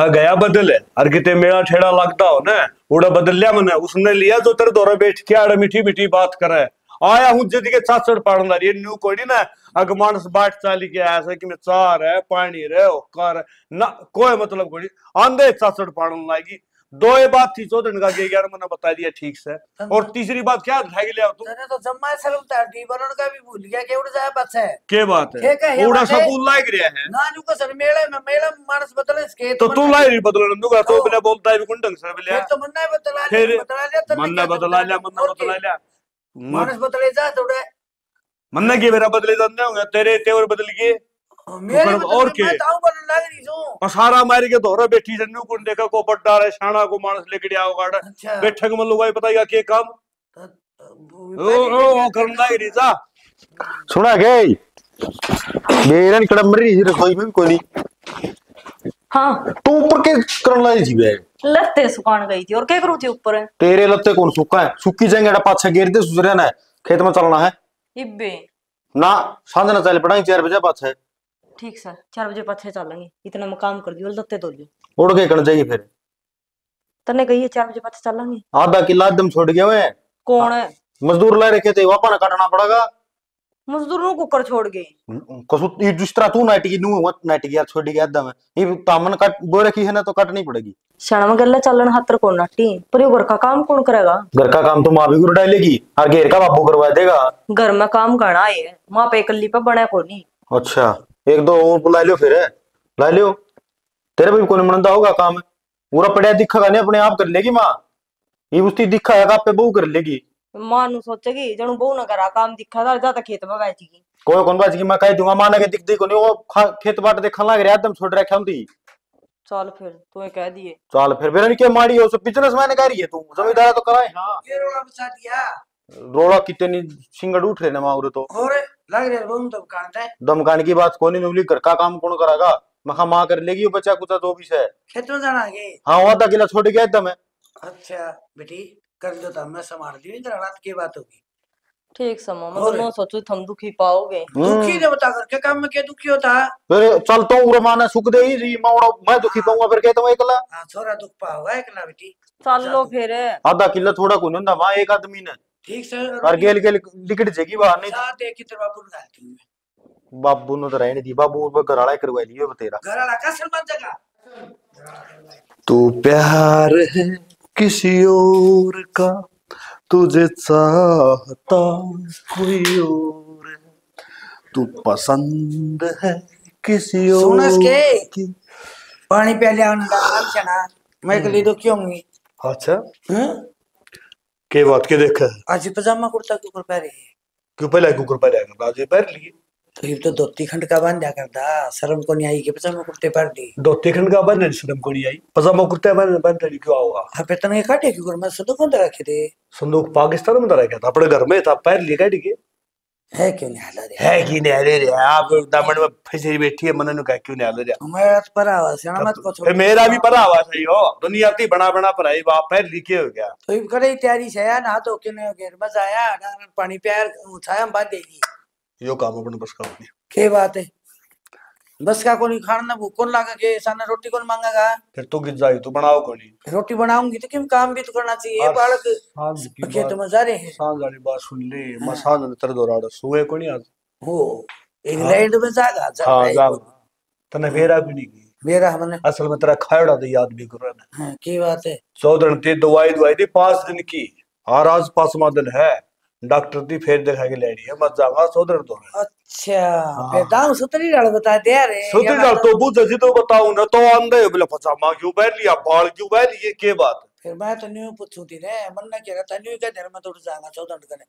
मैं गया बदल और कितने मेरा ठेड़ा लगता हो ना उड़ा बदल लिया मैंने उसने लिया जो तेरे दौरे बैठ के आड़े मीठी मीठी बात करे आया हूं जिद के चाचड़ पाड़ना ये न्यू कोई ना अग मानस बाट चाली के आया से कि मैं चार है पानी रे ओकर ना कोई मतलब कोई आंधे चाचड़ पाड़न लागी दो ये बात थी चौधरी का के यार मैंने बता दिया ठीक से और तीसरी बात क्या उठा के ले आओ तू तने तो जम्मा से उतार दी वरुण का भी भूल गया के उड़ जाए बस है के बात है उड़ा सब भूल लाग रहा है ना जो का सर मेला में मेला मानस बदले इसके तो तू लाई बदलन दूंगा तो बिना बोलता है गुण ढंग से बोले तो मन्ना बदला लिया मानस बदले जा थोड़े मन्ना के मेरा बदले जाते होंगे तेरे तेवर बदल के और के पसारा मार के धोरा बैठी जन्नू को देखा को बड्डा रे शाना को मानस लेके आओ गाड़ा बैठक में लुगाई बताएगा के काम ओ करन लाग रही जा सुना गई मेरन कड़मरी जी रसोई में कोनी हां तू ऊपर के करन लाई जी बे लत्ते सुखान गई थी और क्या करू थी ऊपर है तेरे लत्ते कौन सूखा है सूखी जाएंगे एड़ा पाछा घेर दे सुजरे ना खेत में चलना है इब्बे ना सांझ ना चल पड़ाई 4 बजे पाछे ठीक सर 4 बजे पाछे चलेंगे इतना में काम कर दियो लत्ते धो लियो उड़ के कण जाएगी फिर तने कही है 4 बजे पाछे चलेंगे आधा किला दम छोड़ गया है कौन है मजदूर ले रखे थे वापा ना काटना पड़ेगा मजदूरों को कर छोड़ गए कसु ई दूसरा तू नाटकी नु मत नाटकी यार छोड़ गया दम ई तामन काट बो रखी है ना तो काटनी पड़ेगी शाम गल्ला चलन हाथर को नाटी पर घर का काम कौन करेगा घर का काम तो मां भी गुरु डालेगी और घेर का बाबू करवा देगा घर में काम करना है मां पे इकल्ली पे बना को नहीं। अच्छा एक दो और बुला लियो फिर ला लियो तेरे भी कोई मनदा होगा काम पूरा पड़या दिखेगा नहीं अपने आप कर लेगी मां ई उसकी दिखा है आप पे बहू कर लेगी मां नु सोचेगी जणू बहू ना करा काम दिखा था ज्यादा खेत में बैठेगी कोई कौन बाजी मैं कह दूंगा मां ने के दिख दी को नहीं वो खेत बाट देखन लग रहा एकदम छोड़ रखा हुंदी चल फिर तू कह दिए चल फिर बेरन के माड़ी हो सो बिजनेसमैन कह रही है तू जमींदार तो कराए हां ये रोला बचा दिया रोला कितनी सिंगड़ उठ रहे ना मावरे तो और लग रहा है वो तो कांड है दमकान की बात कोनी नुली घर का काम कौन करेगा मखा मां कर लेगी बच्चा कुत्ता तो भी से खेत में जाना है हां आधा किला छोड़ गया एकदम है। अच्छा बेटी कर दो तो मैं संभाल दी इधर रात की बात होगी ठीक समो मतलब नो सोचो तुम दुखी पाओगे दुखी ने बता करके काम में क्या दुखी होता फिर चलता हूं उरमाना सुख दे ही री मौड़ा मैं दुखी पाऊंगा फिर कहता हूं एकला हां छोरा दुख पाओगे एकला बेटी चल लो फिर आधा किलो थोड़ा कोन ना मां एक आदमी ने ठीक सर और गेल गेल लिकट जेगी बाहर नहीं जा दे की तरफ बाबू डालती हूं बाबू ने तो रहने दी बाबू वो घराला करवा लियो तेरा घराला का शर्मा जगह तू प्यार है किसी और का तुझे चाहता कोई और तू पसंद है किसी और की पानी पहले आना मैं कली तो क्यों नहीं। अच्छा के बात के देखा आज पजामा कुर्ता के ऊपर पैर है क्यों पहला के ऊपर पैर है आज पैर लिए तो ये तो दोती खंड का बन जा करदा शर्म को नहीं आई के पजामा कुर्ते पर दी दोती खंड का बन शर्म को नहीं आई पजामा कुर्ते बन बन तड़ी क्यों आओगा हपे तने काटे क्यों कर मैं संदूक में रखे थे संदूक पाकिस्तान में रखा था अपने घर में था पैर ले काट के है क्यों नहीं हला रे है कि नहीं हले रे आप दामन में फसी बैठी है मन ने कहा क्यों नहीं हला रे मैं पर आवाज है मत को छोड़ मेरा भी पर आवाज है हो दुनिया ती बना बना पराई बाप पैर लिखे हो गया तो इब करे तैयारी से या ना तो क्यों नहीं घेर में आया पानी प्यार उठाया बांध देगी यो काम अपन बस का होनी के बात है बस का कोनी खाना भूख कौन लागा के साने रोटी कौन मांगेगा फिर तो गिर जाई तू बनाओ कोनी रोटी बनाऊंगी तो किम काम भी तो करना चाहिए बालक सांस की के तो मजा रे सांस वाली बात सुन ले मसाज अंतर दोराड़ सोए कोनी आज हो इंग्लैंड में जागा जा तने मेरा भी नहीं मेरा हमने असल में तेरा खायड़ा तो याद भी कर रहा है की बात है 14 दिन दवाई दी 5 दिन की और आज 5वां दिन है डॉक्टर दी फिर दिखा के लेडी है मत जावा सोदर तो अच्छा बेदाम सुतरी डाल बता दे रे सुतरी डाल तो बुझ जदी तो बताऊ ना तो अंधे बोले पजामा क्यों पहन लिया बाल क्यों पहन लिए के बात फिर मैं तो न्यू पूछूती रे मन ना कह रहा था न्यू के घर में थोड़ा जागा सोदर करने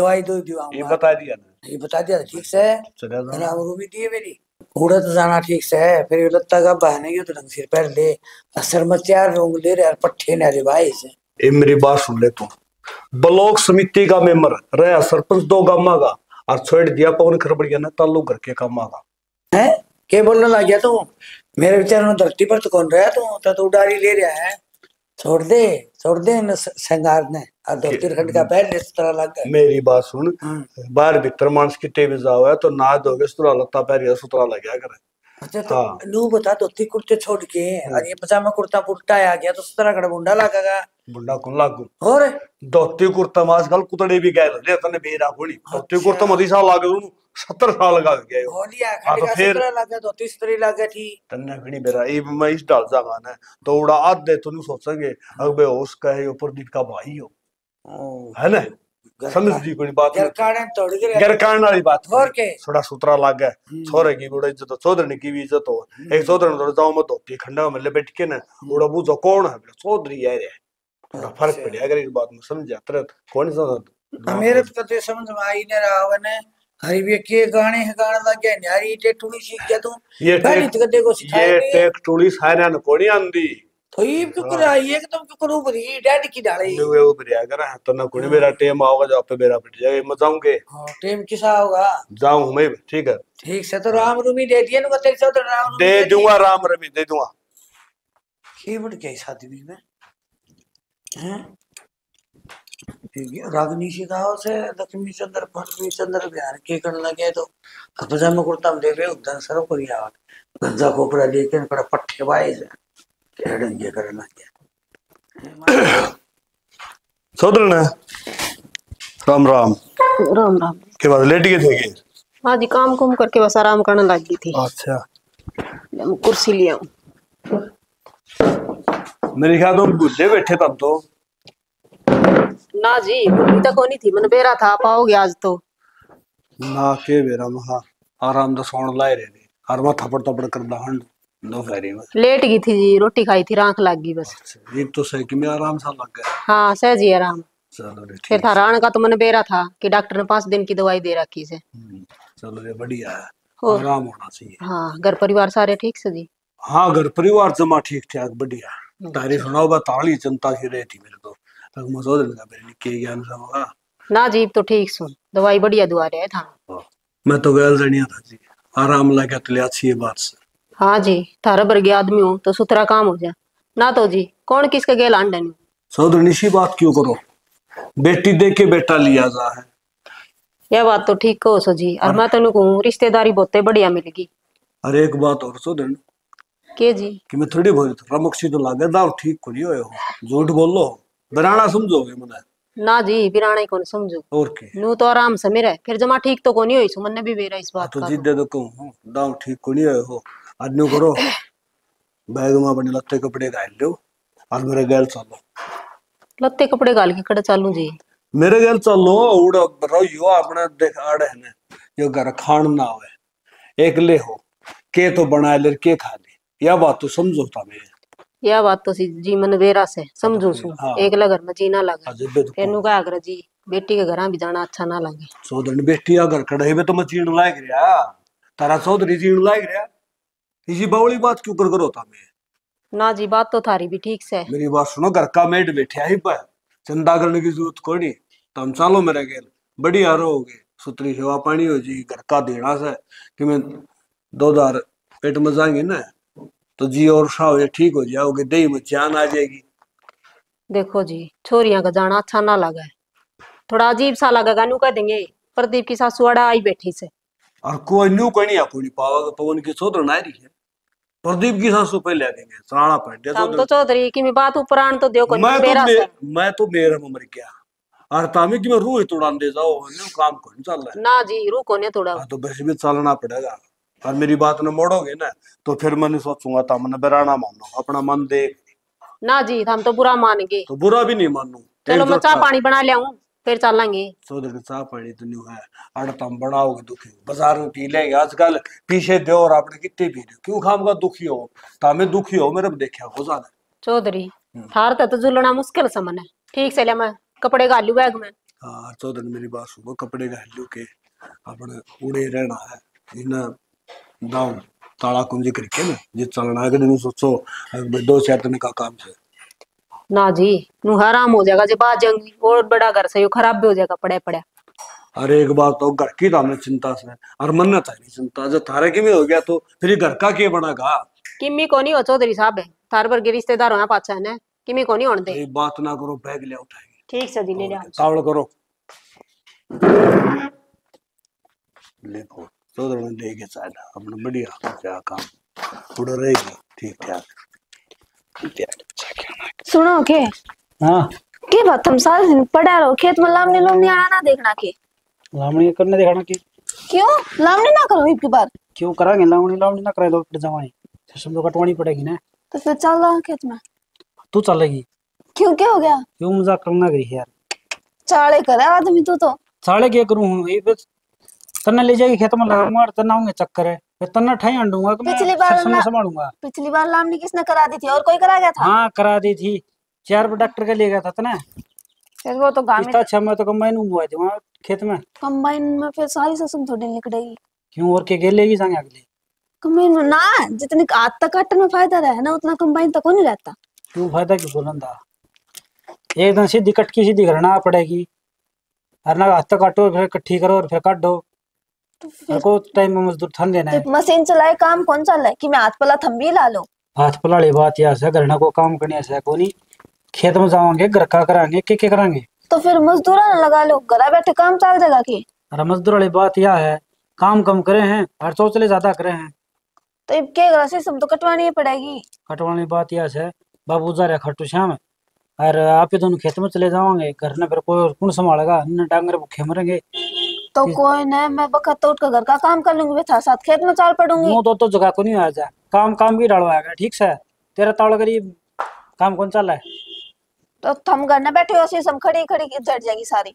दवाई दो दिवाऊंगा ये बता दिया ना ये बता दिया ठीक से चला जा मेरा रूम ही दिए मेरी उड़ा तो जाना ठीक से फिर लत्ता का बहाने क्यों तो ढंग सिर पैर ले असर मत यार रोंग ले रे पट्ठे ना रे भाई से ए मेरी बात सुन ले तू ब्लॉक समिति का मेंबर रहा सरपंच दो गामा का और छोड़ दिया पवन खरबड़िया ने ताल्लुक करके कामा का है के बोलने लग गया तो मेरे विचार में धरती पर तो कौन रहा तो उड़ारी ले रहा है छोड़ दे इन श्रृंगार ने और धरती खंड का पैर इस तरह लग गया मेरी बात सुन बाहर भीतर मानस की टेबल जाओ है तो ना दोगे सुतरा लता पैर सुतरा लग गया करे अच्छा तो नू बता धोती कुर्ते छोड़ के और ये पजामा कुर्ता पुट्टा आ गया तो सुतरा का बुंडा लगेगा बुंडा कौन लागू और धोती कुर्ता आजकल कुतड़े भी गए ले तने बेरा होनी धोती कुर्ता मदी साल लागे 70 साल लगा गए हो लिया खड़े फिर लगा धोती स्त्री लगे थी तन्ना घणी बेरा ये मैं इस डाल जागा ना तो उड़ा आधे तनु सोचेंगे अबे होश का है ऊपर दीप का भाई हो है ना समझ दी कोई बात गरकान वाली बात और के थोड़ा सुतरा लाग गया छोरे की बड़ी इज्जत चौधरी की भी इज्जत हो एक चौधरी थोड़ा जाओ मत धोती खंडा में बैठ के ना उड़ा बूझो कौन है चौधरी आ रहा है थोड़ा फर्क पड़ गया अगर इस बात में समझ जाते कौन सा मेरे तो कते समझ में आई नहीं रहा वने हरी भी के गाने गाने लग गए न्यारी टेटुली सीख गया तू गाड़ी तो कते को सिखाए ये टेटुली सायना न कोणी आंदी थई तो करा ये एकदम को करू भरी डैड की डाले वे ऊपर आ करा तो ना कोणी मेरा टाइम आओगा जो पे मेरा बैठ जाए मैं जाऊंगे हां टाइम किसा होगा जाऊं मैं ठीक है ठीक से तो राम रूमी दे दिए न कते से तो राम दे दूंगा राम रूमी दे दूंगा की बट के साथ भी मैं रागनी शिकाओ से लक्ष्मी चंद्र पटवी चंद्र बिहार के करने लगे तो पजामा कुर्ता में देवे उधर सरो करिया गंजा कोपरा लेके कड़ा पट्टे भाई से केड़न ये करने लगे सोदर ना राम राम राम राम के बाद लेट गए थे हां जी काम कुम करके बस आराम करने लगी थी अच्छा मैं कुर्सी ले आऊं मेरे ख्याल तुम बुढ़े बैठे तब तो ना जी तक होनी थी मन बेरा था पाओगे आज तो ना के बेरा महा आराम तो सोन लाए रे हर बार थपड़ थपड़ करदा हंड दो फेरी में लेट गई थी जी रोटी खाई थी राख लग गई बस एक तो सही कि मैं आराम सा लग गया हां सह जी आराम चलो रे फिर था राण का तो मन बेरा था कि डॉक्टर ने 5 दिन की दवाई दे रखी से चलो रे बढ़िया है आराम होना चाहिए हां घर परिवार सारे ठीक से जी हां घर परिवार जमा ठीक ठाक बढ़िया तारीफ सुनाओ बताली जनता की रहती मेरे तो मजोद लगा मेरे के ज्ञान समझा ना जीप तो ठीक सुन दवाई बढ़िया दुआ रहे था मैं तो गल जणिया था जी आराम लगा तो ले अच्छी बात से हां जी थारा बरगे आदमी हो तो सुथरा काम हो जा ना तो जी कौन किसके गेल आंडे नहीं सौदरनी सी बात क्यों करो बेटी दे के बेटा लिया जा है यह बात तो ठीक हो सो जी और मैं तनु कहूं रिश्तेदारी बहुते बढ़िया मिलगी अरे एक बात और सौदरन के जी कि मैं थोड़ी बहुत रमक्षी तो लागे दाव ठीक कोनी होयो झूठ बोलो बिराना समझोगे मने ना जी बिराना ही कोनी समझो और के नु तो आराम से मेरा फिर जमा ठीक तो कोनी होई सुमन ने भी मेरा इस बात का तो जिद्द तो कहूं दाव ठीक कोनी होयो अनु करो बैग में अपने लत्ते कपड़े डाल लो और मेरे गैल चलो लत्ते कपड़े डाल के कड़े चालू जी मेरे गैल चलो उड़ा रोयो अपने देखाड़ है ने यो घर खान ना होए एकले हो के तो बना ले के खा ले या बात तो समझो था मैं या बात तो जी मन वेरा से समझो सु हाँ। एकला घर में जीना लगा तेनु का आग्रह जी बेटी के घर भी जाना अच्छा ना लगे। सोधन बेटी अगर खड़े में तो मैं चीण लाग रहा, तारा सोधरी चीण लाग रहा, इसी बावली बात क्यों कर करो था मैं ना जी। बात तो थारी भी ठीक से। मेरी बात सुनो, घर का मेड बैठे ही पर चिंता करने की जरूरत को नहीं। तुम चलो मेरे गेल, बढ़िया रहोगे, सुतरी सेवा पानी हो जी, घर का देना से कि मैं दो दार पेट में जाएंगे ना तो जी और शाह ठीक हो जाओगे, दही में जान आ जाएगी। देखो जी, छोरियां का जाना अच्छा ना लगा है, थोड़ा अजीब सा लगेगा। नू कह देंगे प्रदीप की सासुआड़ा आई बैठी से, और कोई नू कोई नहीं आपूरी पावागा। पवन की सोधर नारी है, प्रदीप की सासु पे ले देंगे सारा पंडे। हम तो चौधरी की बात उपरान तो देव को नहीं बेरा से। मैं तो मेरा मर गया और तामी की मैं रूह तोड़ान दे जाओ, न्यू काम को नहीं चल रहा ना जी। रूह को नहीं तोड़ा तो बस भी चलना पड़ेगा। और मेरी बात न मोड़ोगे ना तो फिर मैंने सोचूंगा था, मैंने बेराना मानो अपना मन देख ना जी। हम तो बुरा मान गए तो बुरा भी नहीं मानू। चलो मैं चाह पानी बना लिया हूँ, फिर चल लेंगे। सोधर चाह पानी तो नहीं है, अड़ तुम बनाओगे दुखी, बाजार में पी लेंगे आजकल, पीछे दे और आपने कितने पी रहे, क्यों खाम का दुखी हो तामे दुखी हो। मेरे देखा हो ज्यादा चौधरी थार तो जुलना मुश्किल समन है। ठीक से ले मैं कपड़े गालू बैग में। हाँ चौधरी मेरी बात सुनो, कपड़े गालू के अपने उड़े रहना है, दाव ताला कुंजी करके ना ये चलना है। नहीं सोचो दो चैतन का काम से ना जी, नू हराम हो जाएगा। जब आज जंगी और बड़ा घर से यो खराब भी हो जाएगा पड़े पड़े। अरे एक बात तो घर की हमने चिंता से और मन्नत है नहीं चिंता। जब थारे की में हो गया तो फिर घर का के बनेगा। किमी को नहीं हो चौधरी साहब, थार पर के रिश्तेदार हो पाछा है ना, किमी को नहीं होने दे। बात ना करो, बैग ले उठाएंगे। ठीक से जी, ले जाओ तावड़ करो ले को तो देखे अपना बढ़िया काम थोड़ा रहेगी ठीक ठाक। सुनो के हाँ के बात तुम सारे दिन पड़ा रहो खेत में, लामनी लोमनी आना देखना के, लामनी करने देखना के। क्यों लामनी ना करो इनकी बात क्यों कराएंगे? लामनी लामनी ना कराए तो फिर जमाई सिस्टम तो कटवानी पड़ेगी ना। तो फिर चल रहा खेत में तू चलेगी? क्यों क्या हो गया? क्यों मजाक करना गई यार, चाले करे आदमी तू तो। चाले क्या करूं, तन्ना ले जाएगी खेत में, मार तन्ना होंगे चक्कर है, मैं तन्ना ठाई अंडूंगा कि पिछली बार मैं संभालूंगा। पिछली बार लामनी किसने करा दी थी? और कोई करा गया था? हां करा दी थी, चार डॉक्टर का ले गया था तन्ना। फिर वो तो गांव में इतना अच्छा, मैं तो कंबाइन हुआ थी वहां खेत में। कंबाइन में फिर सारी ससुम थोड़ी निकलेगी। क्यों और के गेलेगी संग अगले कंबाइन में ना, जितने हाथ तक काटने में फायदा रहा है ना उतना कंबाइन तक नहीं रहता। क्यों फायदा क्यों बोलंदा, एकदम सीधी कटकी सीधी करना पड़ेगी। हरना हाथ तक काटो फिर इकट्ठी करो और फिर काट दो। तो टाइम में मजदूर थन देना है। मशीन चलाए काम कौन सा है कि मैं हाथ पला थम्बी ला लो। हाथ पला ले बात या से घरना को काम करने से कोनी, खेत में जावांगे घर का करांगे के करांगे। तो फिर मजदूर ना लगा लो, घर बैठे काम चल जाएगा की। अरे मजदूर वाली बात या है, काम कम करे हैं और चौचले ज्यादा करे हैं तो इब के घर से सब तो कटवानी पड़ेगी। कटवानी बात या से बाबू जा रहा खट्टू श्याम और आप ही दोनों खेत में चले जाओगे, घर ने फिर कोई कौन संभालेगा? डांगर भूखे मरेंगे तो कोई नहीं, मैं बखत उठ कर घर का काम कर लूंगी, था साथ खेत में चाल पड़ूंगी। वो तो जगह को नहीं आ जा, काम भी डालवाएगा ठीक से। तेरा तावड़ गरीब काम कौन चल रहा है? तो थम घर ना बैठे हो ऐसे सम खड़ी खड़ी जड़ जाएगी सारी।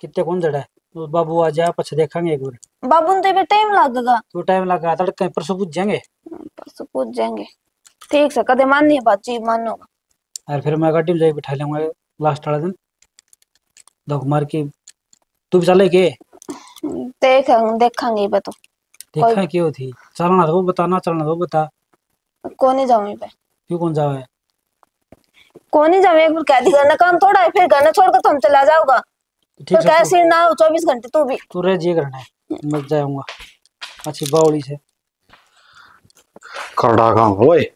कितने कौन जड़ा है? तो बाबू आ जाए पछ देखेंगे एक बार। बाबू ने तो टाइम लगेगा। तो टाइम लगा तड़के परसों पूछ जाएंगे। परसों पूछ जाएंगे ठीक से, कदे माननी है बात जी मानो। और फिर मैं गाड़ी में जाके बिठा लूंगा लास्ट वाला दिन दो मार के। तू भी चले के देखेंगे बतो देखा क्यों थी? चलना तो बताना, चलना तो बता। कोने जाऊं पे क्यों कौन जावे? कोने जावे एक बार कह दी करना काम थोड़ा है, फिर गाना छोड़कर तुम चला जाओगा। ठीक है सिर ना 24 घंटे तू भी तू रह जी करना है, मत जाऊंगा अच्छी बावली से करड़ा काम। ओए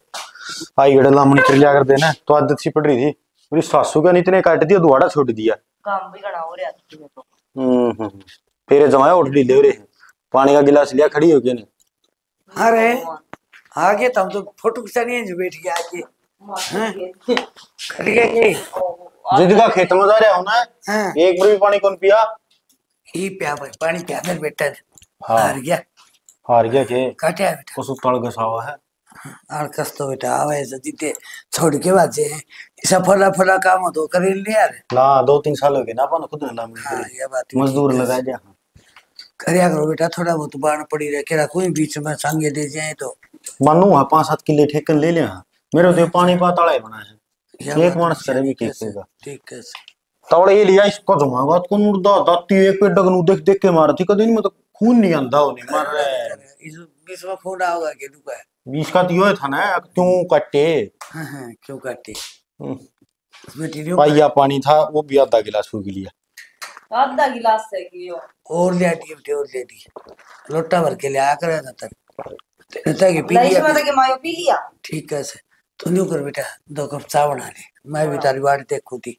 आई गड़े लामनी कर लिया कर देना तो आदत सी पड़ रही थी। पूरी सासू का इतने काट दिया, दुआड़ा छोड़ दिया, काम भी घड़ा हो रहा है तो फिर जमाया उठ ली ले पानी का गिलास लिया खड़ी हो गया ने। अरे आगे तुम तो फोटो खिंचाने जो बैठ गया आगे खड़ी गई जिद का खेत में जा रहा हूं ना, एक बार भी पानी कौन पिया? ही पिया भाई पानी पिया मेरे बेटा। हार गया के काटे बेटा उसको तड़ गसावा है और कस तो बेटा आवे जदीते छोड़ के बाजे सफला फला काम तो कर लिया ना। 2-3 साल हो गए ना अपन खुद ना मजदूर लगा दिया करिया करो बेटा, थोड़ा बहुत बाण पड़ी रहे केरा कोई बीच में संगे दे जाए तो मानू। हां 5-7 किले ठेकन ले लिया मेरे तो पानी पाताले बना है, एक मानस करे भी केसेगा ठीक है। तौले ही लिया इसको जमागा तो मुर्दा दाती एक पे डगनू देख देख के मारा थी कदी नहीं मतलब खून नहीं आंदा होने मार रहे इस 20 का खून आओगा के दुका 20 का तो ये था ना क्यों काटे हां क्यों काटे मटेरियल पाया पानी था वो भी आधा गिलास हो लिया आधा गिलास से कियो और ले दी और ले दी लोटा भर के ले आ कर तक कहता कि पी लिया लाइस में के मायो पी लिया ठीक है सर तुम यूं कर बेटा दो कप चाय बना ले मैं भी तारी वाड़ी देख खुदी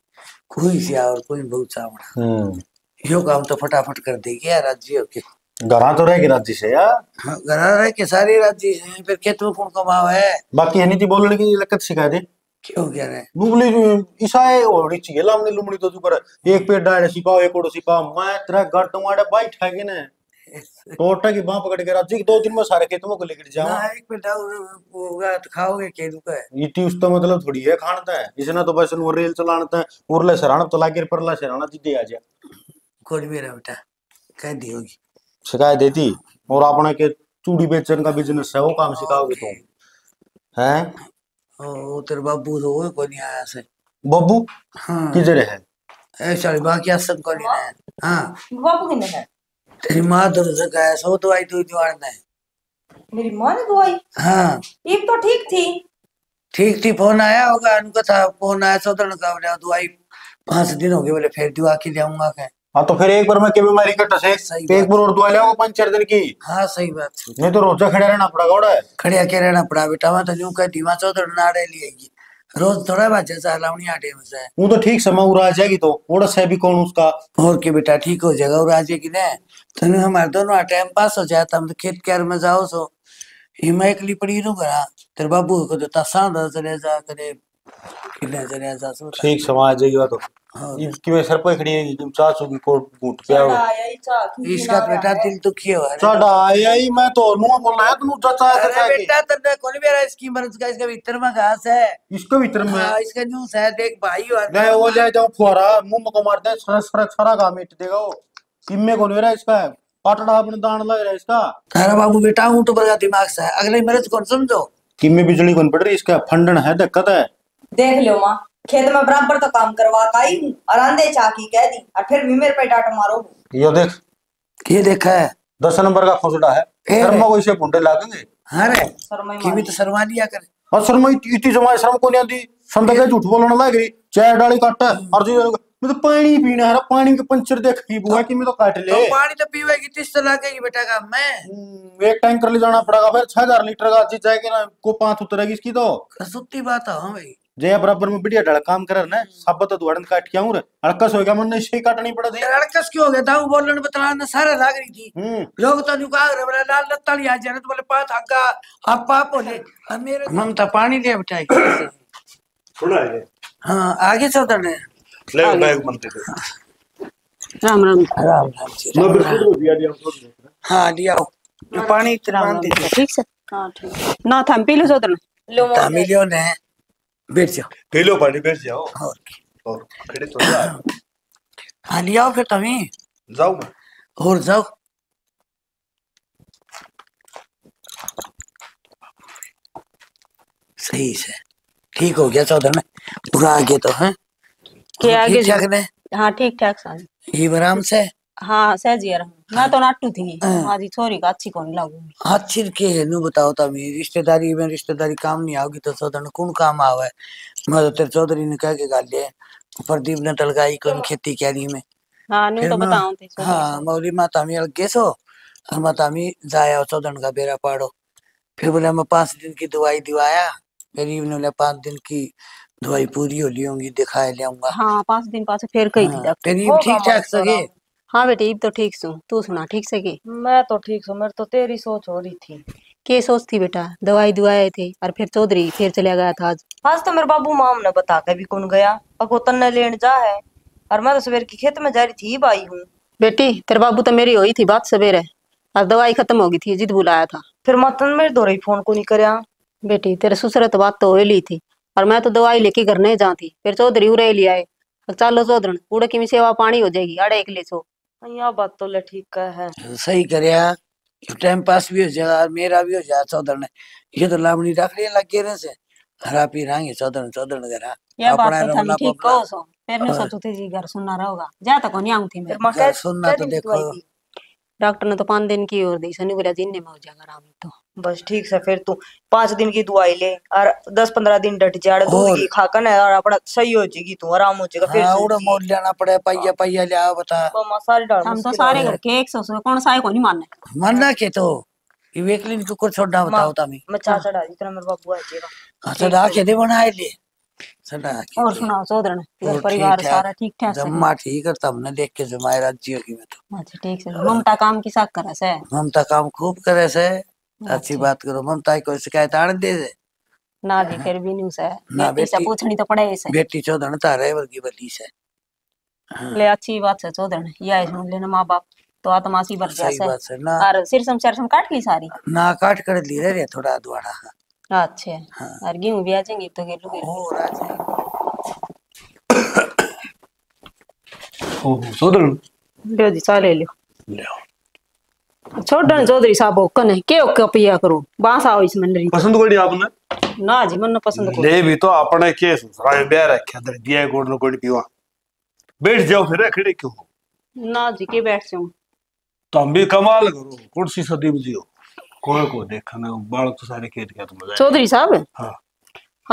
कोई से और कोई बहुत चाय बना यो काम तो फटाफट कर देगी यार राज्य के घरा तो रह के राज्य से यार हां घरा रह के सारी राज्य से फिर केतु कौन कमाव है बाकी है नहीं थी बोलने की लकत सिखा दे क्यों कह रहे लुमड़ी ईसाए और चाहिए लामने लुमड़ी तो ऊपर एक पेड़ डाले सिपाओ एक ओड़ सिपाओ मैं तेरा घर तुम्हारे बैठ है के ना टोटा की बांह पकड़ के राज्य के 2 दिन में सारे खेतों को लेकर जाओ ना एक बेटा होगा तो खाओगे केदू का इति उसका मतलब थोड़ी है खानता है इसने तो बस वो रेल चलानता है उरले सराण तो लागिर परला सराणा जीते आ जा कोई मेरा बेटा कह दी होगी शिकायत देती और आपने के चूड़ी बेचने का बिजनेस है वो काम सिखाओगे तुम हैं ओ तेरे बाबू तो वो कोई नहीं आया से बाबू हां किधर है ए सॉरी बाकी आसन को नहीं है हां बाबू किने है तेरी मां तो जगह सो दवाई तो दवाना है मेरी मां ने दवाई हां एक तो ठीक थी फोन आया होगा उनका था फोन आया सोदन का दवाई 5 दिन हो गए बोले फिर दवा के जाऊंगा क्या हां तो फिर एक बार मैं के बीमारी का टसे एक बार और दवा ले आओ 5-4 दिन की हां सही बात नहीं तो रोजा खड़ा रहना पड़ेगा और खड़े के रहना पड़ा बेटा मैं तो यूं कह दीवा सोदन नाड़े लिएगी रोज थोड़ा बच्चा चलावनी आटे में से वो तो ठीक समय उरा जाएगी तो ओड़ा से भी कौन उसका और के बेटा ठीक हो जाएगा उरा जाएगी ना तने हमारे दोनों टाइम पास हो जाता हम तो खेत केर में जाओ सो हिमायकली पड़ी नु करा तेरे बाबू को देता सांद चले जा करे किने चले जा सो ठीक समाज जाएगी वो तो इसकी वे सर पे खड़ी है तुम चाचू की कोट घुट पे आओ इसका बेटा दिल दुखी हो साडा आया ही मैं तो मुंह बोलना है तनु चाचा है बेटा तने कोनी मेरा स्कीम बन इसका भीतर में घास है इसको भीतर में हां इसका न्यूज़ है देख भाई और ले वो ले जाओ फुवारा मुंह को मार दे सारा का मिट देगा वो किम्मे कोनी मेरा इसका पाटड़ा अपने दान लग रहा है इसका तेरा बाबू बेटा ऊंट पर का दिमाग सा है अगले मर्ज कौन समझो किम्मे बिजली कौन पड़ रही इसका फंडन है दिक्कत है देख लो मां खेत में बराबर तो काम करवा आई हूँ और आंधे चाकी कह दी और फिर भी मेरे पे डांट मारो यो देख ये देखा है 10 नंबर का खोसड़ा है शर्मा को इसे पुंडे लागेंगे हां रे शर्मा की भी तो शर्मा लिया करे और शर्मा इतनी जमा शर्म को नहीं आंदी संदगा झूठ बोलने लाग रही चाय डाली काट और जी मैं तो पानी पीना है पानी के पंचर देखी बुआ की मैं तो काट ले तो पानी तो पीवेगी 30 लागेगी बेटा का मैं एक टैंकर ले जाना पड़ेगा फिर 6000 लीटर का अच्छी चाय के ना को 5 उतरेगी इसकी तो सुत्ती बात है हां भाई जय बराबर में बढ़िया डल काम कर ना सब तो दुआड़न काट के आऊं रे अड़कस हो गया मन से काटनी पड़ दे अड़कस क्यों हो गया दाऊ बोलन बताना सारा लाग रही थी लोग तो नुका रे लाल लत्ताली आ जाने तो बोले पात हका आप पाप होले मेरे हम तो पानी ले बिठाई थोड़ा है हां आगे चलने ले बैग बनते राम राम राम राम मैं बिल्कुल दिया दिया हां दिया पानी इतना ठीक है हां ठीक ना थम पी लो सोदन लो मिलियो ने बैठ जाओ पीलो पानी बैठ जाओ और खड़े तो आ लियाओ फिर तुम्हें जाओ और जाओ सही से ठीक हो गया चौधर में पूरा आगे तो है के आगे जगने हां ठीक ठाक साहब ये आराम से हां सहज यार मैं तो नाटू थी हमारी छोरी का अच्छी कौन लागूंगी अच्छी के नु बताओ तब रिश्तेदारी में रिश्तेदारी काम नहीं आओगी तो सदन कौन काम आवे मैं तो तेरे चौधरी ने कह के गाले प्रदीप ने तलगाई कौन खेती कैरी में हां नु तो बताओ थे हां मौली माता में गेसो और माता में जाया सदन का बेरा पाड़ो फिर बोला मैं 5 दिन की दवाई दिवाया गरीब ने 5 दिन की दवाई पूरी हो ली होंगी दिखाए लेऊंगा हां 5 दिन पास फिर कही थी गरीब ठीक ठाक सके हाँ बेटी तो ठीक सु तू सुना ठीक से की मैं तो ठीक सु मेरे तो तेरी सोच हो रही थी क्या सोच थी बेटा दवाई दुआए थे और फिर चौधरी फिर चला गया था आज तो मेरे बाबू माम ने बता के भी कौन गया अगोतन ने लेने जा है और मैं तो सवेर की खेत में जा रही थी भाई हूँ बेटी तेरे बाबू तो मेरी हुई थी बात सवेरे और दवाई खत्म हो गई थी जिद बुलाया था फिर मातन मेरे दो रही फोन को नहीं करया बेटी तेरे ससुर तो बात तो हो ली थी और मैं तो दवाई लेके घर नहीं जाती फिर चौधरी उरे ले आए चलो चौधरी उड़े की सेवा पानी हो जाएगी अड़े एक ले सो यह बात तो ले ठीक है सही करया टाइम पास भी हो जाए मेरा भी हो जाए चौधर ने ये तो लामनी रख रही लगे से हरा पी रहेंगे चौधर चौधर ने करा यह बात तो ठीक कहो सो फिर नहीं सोचते जी घर सुनना रहोगा जा तक नहीं आऊं थी मैं घर सुनना तो देखो डॉक्टर ने तो 5 दिन की और दी सनी बोला जिन्ने में हो जाएगा आराम तो बस ठीक से फिर तू 5 दिन की दवाई ले और 10-15 दिन डट जाड़ दूंगी खाकन है और अपना सही हो जाएगी तू आराम हो जाएगा फिर ओड़ा मोल लेना पड़े पैया पैया ले आओ बता मसाले डाल हम तो सारे घर के 100 कौन सा है को नहीं मानना मानना के तो ये वेकली ने कुकर छोड़ना बताओ तमी मैं चाचा डाल इतना मेरे बाबू आ जाएगा अच्छा डाल के दे बनाए ले और सुनाओ चौधरी घर परिवार सारा ठीक ठाक है मम्मा ठीक है तब ने देख के जमाए राज्य की में तो अच्छा ठीक से ममता काम की साख करे से ममता काम खूब करे से अच्छी बात करो ममता कोई शिकायत आने दे ना दे फिर भी न्यूज़ है ना बेटा पूछनी तो पड़े से बेटी चौधरी तारे वर्गी बली से ले अच्छी बात है चौधरी ये है सुन लेना मां बाप तो आत्मा सी भर जैसे और सिर समसर सम काट ली सारी ना काट कर ली रे थोड़ा द्वारा अच्छे और गेहूं भी आ जाएंगे तो गेलू गेलू जी चाले लियो छोड़न चौधरी साहब ओकन है के ओके पिया करो बास आओ इस मंडरी पसंद कोड़ी आपने ना जी मन पसंद को ले भी तो आपने के ससुराल बे रखे अंदर दिया गोड़ न कोड़ी पीवा बैठ जाओ फिर खड़े क्यों ना जी के बैठ जाऊं तुम भी कमाल करो कुर्सी सदी बजियो को देखना बाल तो सारे खेत गया तो मजा चौधरी साहब हां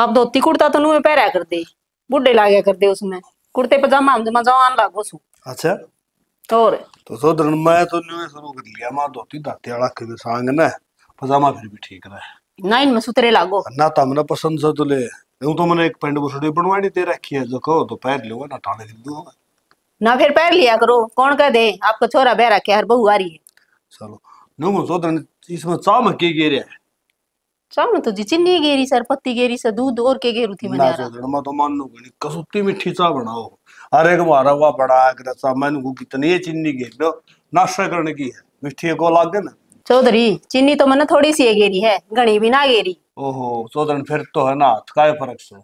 आप धोती कुर्ता तो नु में पहरा कर दे बूढ़े लागया कर दे उसमें कुर्ते पजामा हम जवान लागो सु अच्छा और तो चौधरी मैं तो नु शुरू कर लिया मां धोती दाते वाला के सांग ना पजामा फिर भी ठीक रहे ना इन में सुतरे लागो ना तो हमने पसंद से तो ले यूं तो मैंने एक पेंट बुसड़ी बनवानी दे रखी है जो को तो पहन लो ना टाले दो ना फिर पहन लिया करो कौन कह दे आपका छोरा बहरा के हर बहू आ रही है चलो नु चौधरी इसमें चाम के गेरे है चाम तो जी चीनी गेरी सर पत्ती गेरी से दूध और के गेरू थी मैंने यार ना तो मानू गणी कसुती मीठी चा बनाओ अरे हमारा हुआ बड़ा अगर सा मन को कितनी चीनी गेर दो नाश्ता करने की है मीठी को लागे ना चौधरी चीनी तो मैंने थोड़ी सी गेरी है घणी भी ना गेरी ओहो चौधरी फिर तो है ना काय फर्क से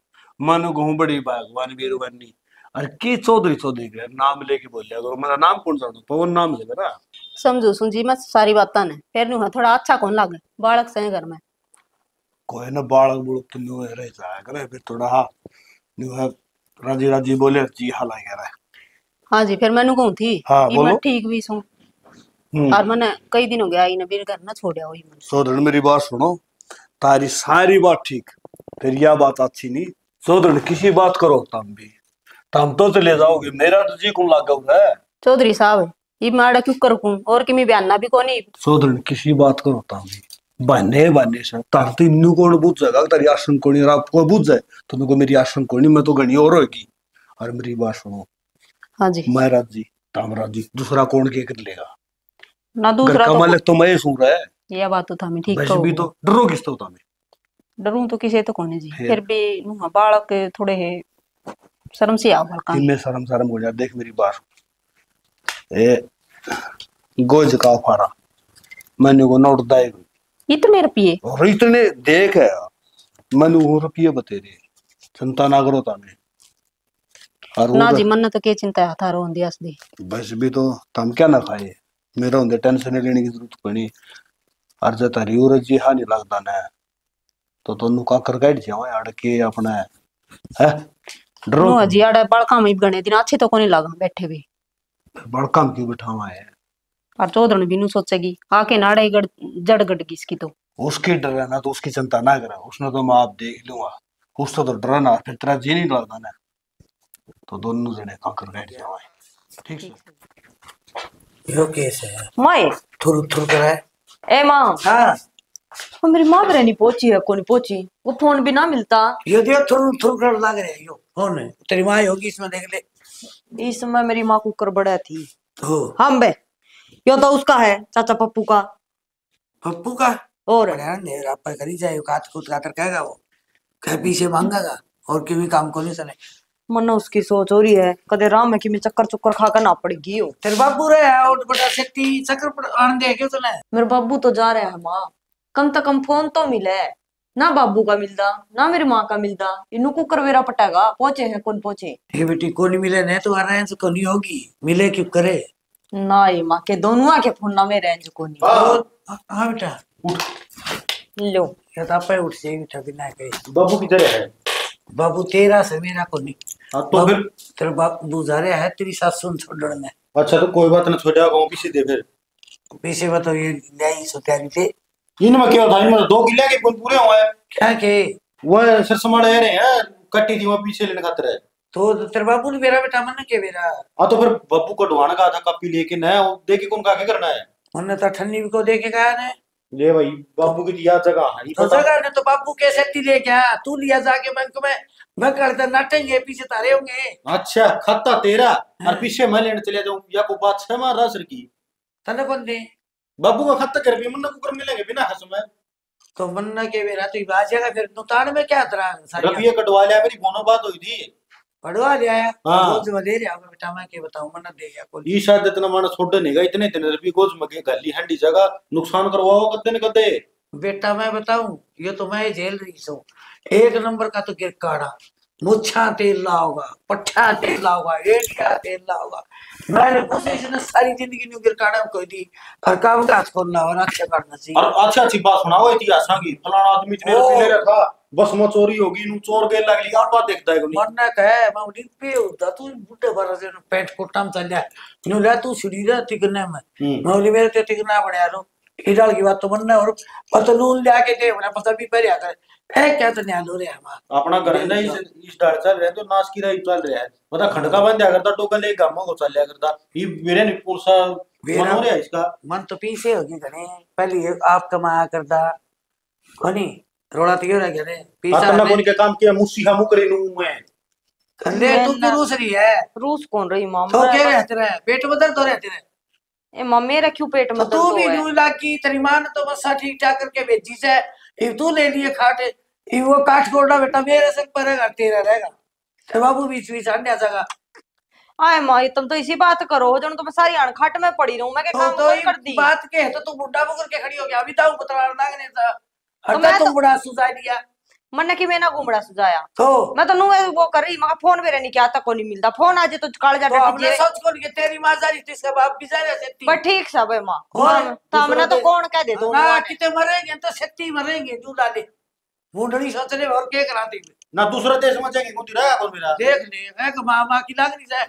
मन को बड़ी भगवान बीरवानी अरे की चौधरी चौधरी के नाम लेके बोल लिया करो मेरा नाम कौन सा पवन नाम से मेरा समझो सुन जी मैं सारी बात ने फिर नु थोड़ा अच्छा कौन लागे बालक से घर में कोई ना बालक बुलक तो नु रह जाया करे फिर थोड़ा हां नु है राजी राजी बोले जी हाल आ गया हां जी फिर मैंने कहूं थी ये मैं ठीक भी सो और मैंने कई दिन हो गया इन बीर घर ना छोड़या होई मैंने सोधन मेरी बात सुनो तारी सारी बात ठीक फिर यह बात अच्छी नहीं सोधन किसी बात करो तुम भी तुम तो चले जाओगे मेरा तो जी को लागा हुआ है चौधरी साहब ये माड़ा क्यों करूं और किमी बयानना भी कोनी सोधन किसी बात को होता हूं बने बने सर तारती इन्नु कोण बुझ जाएगा तेरी आश्रम कोणी और आपको बुझ जाए तो तुमको मेरी आश्रम कोणी मैं तो गणी और होगी और मेरी बात सुनो हां जी महाराज जी तामराज जी दूसरा कोण के कर लेगा ना दूसरा तो कमाल तो मैं सुन रहा है ये बात तो था मैं ठीक कहो बस भी तो डरो किस तो था मैं डरूं तो किसे तो कोनी जी फिर भी नुहा बालक थोड़े है शर्म से आओ हल्का इनमें शर्म हो जा देख मेरी बात गोज का फारा मैंने को नोट दाए इतने रुपये और इतने देख है मैंने वो रुपये बतेरे चिंता ना करो ताने ना जी मन तो के चिंता है थारो होंदी असली बस भी तो तुम क्या ना खाए मेरा होंदे टेंशन लेने की जरूरत कोनी और जे तारी और जी हां नहीं लगदा ना तो तन्नू का कर काट जाओ अड़ के अपना है डरो जी अड़ बड़का में गणे दिन अच्छे तो कोनी लागा बैठे भी बड़का में क्यों बिठावा है और चौधरी भी नहीं सोचेगी आके नाड़े जड़ गड़ गई इसकी तो उसके डर है ना तो उसकी चिंता ना करा उसने तो मैं आप देख लूंगा उससे तो डर ना फिर तेरा जी नहीं लगता ना तो दोनों जने काकर बैठ जावा ठीक है यो कैसे है मैं थुर थुर करे ए मां हां वो मेरी मां घर नहीं पहुंची है कोनी पहुंची वो फोन भी ना मिलता यो दिया थुर थुर कर लग रहा है यो फोन है तेरी मां होगी इसमें देख ले इस समय मेरी माँ को करबड़ा थी हम बे यो तो उसका है चाचा पप्पू का और करी जाए का वो पीछे मांगेगा और क्यों काम को नहीं सने मन्ना उसकी सोच हो रही है कदे राम है कि मैं चक्कर चुक्कर खाकर ना पड़ेगी हो तेरे बाबू रहे मेरे बाबू तो जा रहे हैं माँ कम से कम फोन तो मिले ना बाबू का मिलता ना मेरी माँ का मिलता इनू को करवेरा पटागा पहुंचे है कौन पहुंचे ये बेटी को नहीं मिले नहीं तो अरेंज को नहीं होगी मिले क्यों करे ना ये माँ के दोनों आके फोन ना में अरेंज को नहीं हां बेटा उठ लो ये तो आप उठ से बिना कहे बाबू किधर है बाबू तेरा से मेरा को नहीं। तो फिर तेरा बाप गुजारा है, तेरी सासू ने छोड़ ने। अच्छा तो कोई बात ना, छोड़ा गांव पीछे दे फिर पीछे बताओ ये नई सोतारी थे इन में क्या था, इन में दो किले के गुण पूरे हुए क्या के वो सरसमड़ रह रहे हैं कट्टी थी वो पीछे लेने खातिर है। तो तेरे बाबू ने मेरा बेटा मन के मेरा। हां तो फिर बाबू को ढुवाना का था कॉपी लेके ना वो देखे कौन का क्या करना है उन्होंने तो ठन्नी को देखे कहा ने ले भाई बाबू की दिया जगह है तो जगह ने तो बाबू कैसे ती ले गया तू लिया जाके बैंक में मैं करता नाटेंगे पीछे तारे होंगे। अच्छा खाता तेरा और पीछे मैं लेने चले जाऊं या को बात से मार रसर की तने कौन दे बाबू का खाता कर भी मन्ना को कर मिलेंगे बिना हस में तो मन्ना के मेरा तो बात जगह फिर नुतान में क्या तरह सारी रबिया कटवा लिया मेरी फोनो बात हुई थी पढ़वा लिया है रोज वाले रे आप बेटा मैं के बताऊं मन्ना दे गया कोई ई शायद इतना माना छोड़ नहीं गया इतने दिन रबी गोज मगे गली हंडी जगह नुकसान करवाओ कदे न कदे बेटा मैं बताऊं ये तो मैं झेल रही हूं। एक नंबर का तो गिरकाड़ा मुच्छा तेल लाओगा पट्ठा तेल लाओगा एडिया तेल लाओगा मैंने कोशिश ने सारी जिंदगी न्यू गिरकाड़ा कोई दी हर काम का खोलना और अच्छा करना चाहिए। और अच्छा अच्छी बात सुनाओ इतिहास की फलाना आदमी इतने रुपए रखा बस मो चोरी होगी नु चोर के लग लिया और बात देखता है कोनी मरना का है मैं उड़ी पे उदा तू बूढ़े भर से पेट कोटा में चल जा नु ले तू सुरीरा तिकने में मौली मेरे ते तिकना पड़या रो इधर की बात तो मरना और पतलून ले आके दे बना पता भी पहले आकर क्या तो न्याल हो रहा है हमारा अपना घर ना इस डाल चल रहे तो नाश की राही चल रहा है पता खंडका बन जा करता टोकल एक गामा को चल जा करता ये मेरे निपुण सा मन हो रहा है इसका मन तो पीछे हो गया घने पहले आप कमाया करता कोनी रोड़ा तियो रह गया पीछे अपना कोनी का काम किया मुसी हमू करे नु मैं कंदे तू तो रूस रही है रूस कौन रही मामा तो क्या रहते रहे पेट में दर्द हो रहते रहे ए मम्मी रखियो पेट में तू भी न्यू लाकी तेरी मां ने तो बस ठीक ठाक करके भेजी से तू ले लिए खाट ये वो काट कोड़ा बेटा मेरे संग पर तेरा रहेगा तो बाबू बीच बीच आने जाएगा। आए माई तुम तो इसी बात करो जन तुम सारी अनखाट में पड़ी रहूं मैं के काम तो कर दी बात के है तो तू बुड्ढा बुकर के खड़ी हो गया अभी ताऊ बतवार नागने सा तो मैं तो बुढ़ा सुझा दिया मन की मैं ना घुमड़ा सुझाया तो मैं तो नु वो कर रही मैं फोन मेरे नहीं क्या था कोनी मिलता फोन आज तो काल जाटा हमने सोच को के तेरी मां जारी थी इसका बाप बिचारे सेती पर ठीक सा भाई मां हमने तो कौन कह दे तो ना किते मरेंगे तो सेती मरेंगे दूल्हा ले मुंडड़ी सोच ले और क्या कराती ना दूसरे देश में जाएगी कोती रहा और मेरा देख ले एक मामा की लागनी जाए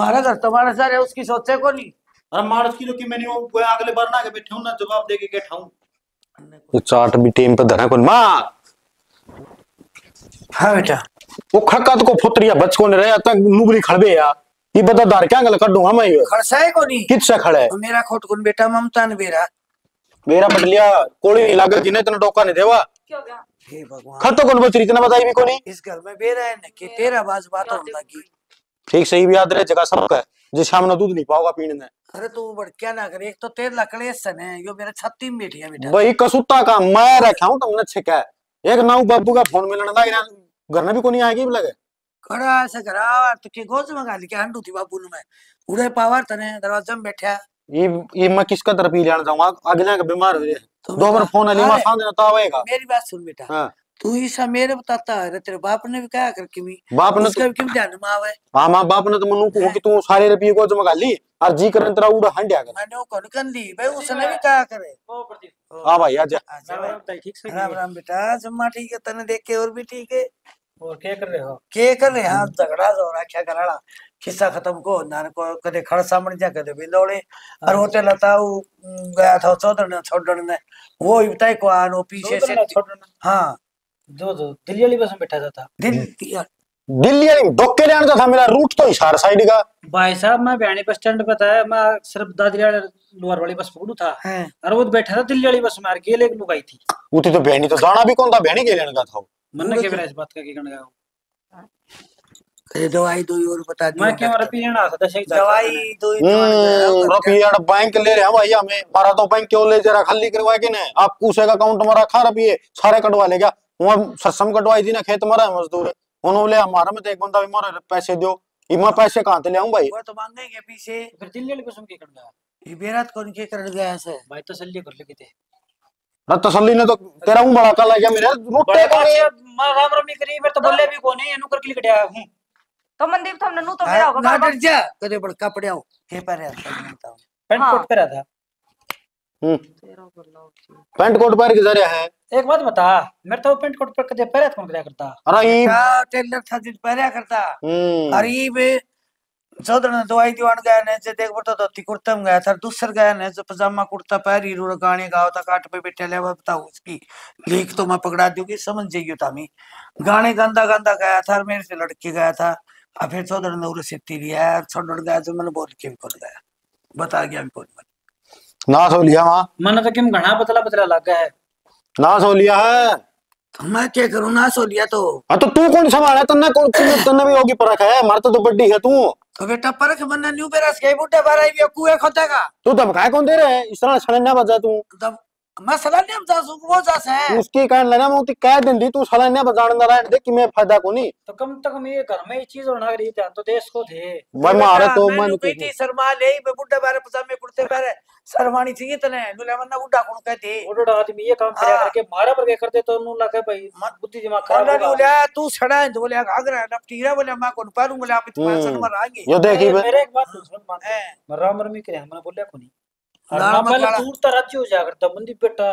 मारा घर तुम्हारा सर है उसकी सोचे को नहीं अरे मारस किलो की मैंने वो अगले बार ना के बैठे हूं ना जवाब देके के ठाऊं तो चाट भी टाइम पे धरा कोन मां। हां बेटा वो खक्का तो को फुतरिया बच कोन रहा तक नुगरी खड़बे या ये बता दार क्या गल काढूंगा मैं खड़साए कोनी किससे खड़े मेरा खोट कोन बेटा ममता ने बेरा बेरा बटलिया कोली लागे जिने तने टोका ने देवा क्यों गया हे भगवान खतो कोन बचरी तने बताई भी कोनी इस घर में बेरा है न के तेरा बाज बात होन लगी ठीक सही भी याद रहे जगह सबका जे शाम ना दूध नहीं पाओगा पीने ने अरे तू बड़ क्या ना करे एक तो तेल लकड़े सने यो मेरा छत्ती में बैठिया बेटा भाई कसुता का मैं रखाऊं तुमने छका एक नाउ बाबू का फोन मिलन लाग रहा घर में भी कोनी आएगी लगे खड़ा से करा तो के गोज मंगा ली के हंडू थी बाबू ने मैं उड़े पावर तने दरवाजे में बैठा ये मैं किसका तरफ ही लेन जाऊंगा अगला का बीमार हो रे दो बार फोन आली मां सांदे तो आवेगा मेरी बात सुन बेटा हां तू ही सा मेरे बताता है तेरे बाप ने भी कहा करके भी बाप ने उसका क्यों ध्यान में आवे हां मां बाप ने तो मनु को कि तू सारे रुपए को जमा कर ली और जी करन तेरा उड़ा हंडिया कर मैंने वो कन कर ली भाई उसने भी कहा करे ओ प्रदीप हां भाई आजा भाई ठीक से राम राम बेटा जम्मा ठीक है तने देख के और भी ठीक है और क्या कर रहे हो के कर रहे हां झगड़ा हो रहा क्या कराड़ा किस्सा खत्म को नान को कदे खड़ सामने जा कदे बिलोड़े और होटल हताऊ गया था छोड़ने छोड़ने वो बताई को आनो पीछे से हां जो दिल्ली वाली बस में बैठा था दिल्ली वाली डोके लेने का था मेरा रूट तो हिसार साइड का भाई साहब मैं बयानी बस स्टैंड पे था मैं सिर्फ दादरी वाला लोअर वाली बस पकड़ू था और वो बैठा था दिल्ली वाली बस में और गेल एक लुगाई थी उठी तो बयानी तो जाना भी कौन था बयानी गेल लेने का था मन के मेरा इस बात का की गण गया अरे दवाई दो और बता दे मैं क्यों रुपया ना था 10 दवाई दो रुपया बैंक ले रहे हैं भैया हमें मारा तो बैंक क्यों ले जरा खाली करवा के ना आप उसे का अकाउंट हमारा खा रुपये सारे कटवा ले गया वो ससम कटवाई थी ना खेत मरा मजदूर उन्होंने हमारा में तो एक बंदा बीमार है पैसे दो इमा पैसे कहां से ले आऊं भाई वो तो मांगेंगे पीछे फिर दिल्ली लेके सुन के कर गया ये बेरात कौन के कर गया ऐसे भाई तसल्ली कर ले किते ना तसल्ली ने तो तेरा मुंह बड़ा काला गया मेरे रोटे का मां राम राम नहीं करी मेरे तो बोले भी कोनी एनु कर के कटया हूं तो मनदीप तुमने नु तो मेरा होगा ना डर जा करे बड़का पड़या हो के पर रहता हूं पेंट कोट पे रहा था पेंट कोट पर गुजारा है। एक बात बता, मेरे तो पेंट कोट पर कदे पहरा कौन करता? अरे ये टेलर था जिन पहरा करता। अरे ये में चौधरी ने दवाई दीवान गया ने जे देख बता तो कुर्ता में गया था, दूसर गया ने जो पजामा कुर्ता पहरी रूर गाने गाओ ता काट पे बैठे ले बता उसकी लीक तो मैं पकड़ा दूंगी, समझ जाइयो तामी। गाने गंदा गंदा गया था, मेरे से लड़के गया था, अब फिर चौधरी ने उरे सिटी लिया और छोड़ गया जो मैंने बोल के भी कर गया बता गया भी कौन ना सो लिया मां मन तो किम घना पतला पतला लग गया है ना सो लिया है तो मैं क्या करूं ना सो लिया तो हां तो तू कौन संभाला तन्ना कौन तन्ना भी होगी परख है मारता तो बड्डी है तू तो बेटा परख बनना न्यू बेरास के बूटे बाराई भी कुए खोतेगा तू धमकाए कौन दे रहा है इस तरह सड़न्या बजा तू तब मैं सलान्या बजा सु वो जास है उसके कारण लगा मैं उती कह दंदी तू सलान्या बजाण ना दे कि मैं फायदा कोनी तो कम तक मैं ये घर में ये चीज होना रही ध्यान तो देश को थे भाई मारे तो मन बेटी शर्मा लेई बूटे बारे पजामे कुर्ते बारे सरवाणी चाहिए तने नुला मन्ना उड़ा कौन कहते उड़ा आदमी ये काम किया करके मारा पर के करते तो नु लाके भाई मत बुद्धि दिमाग खराब हो बोला तू सड़ा है बोला आगरा नपटीरा बोला मैं कौन पारू बोला आप इतना सन मर आगे यो देखी मेरे एक बात सुन मान मरा मर में करे हमने बोला कोनी ना पहले दूर त राज्य हो जा करता मंदी बेटा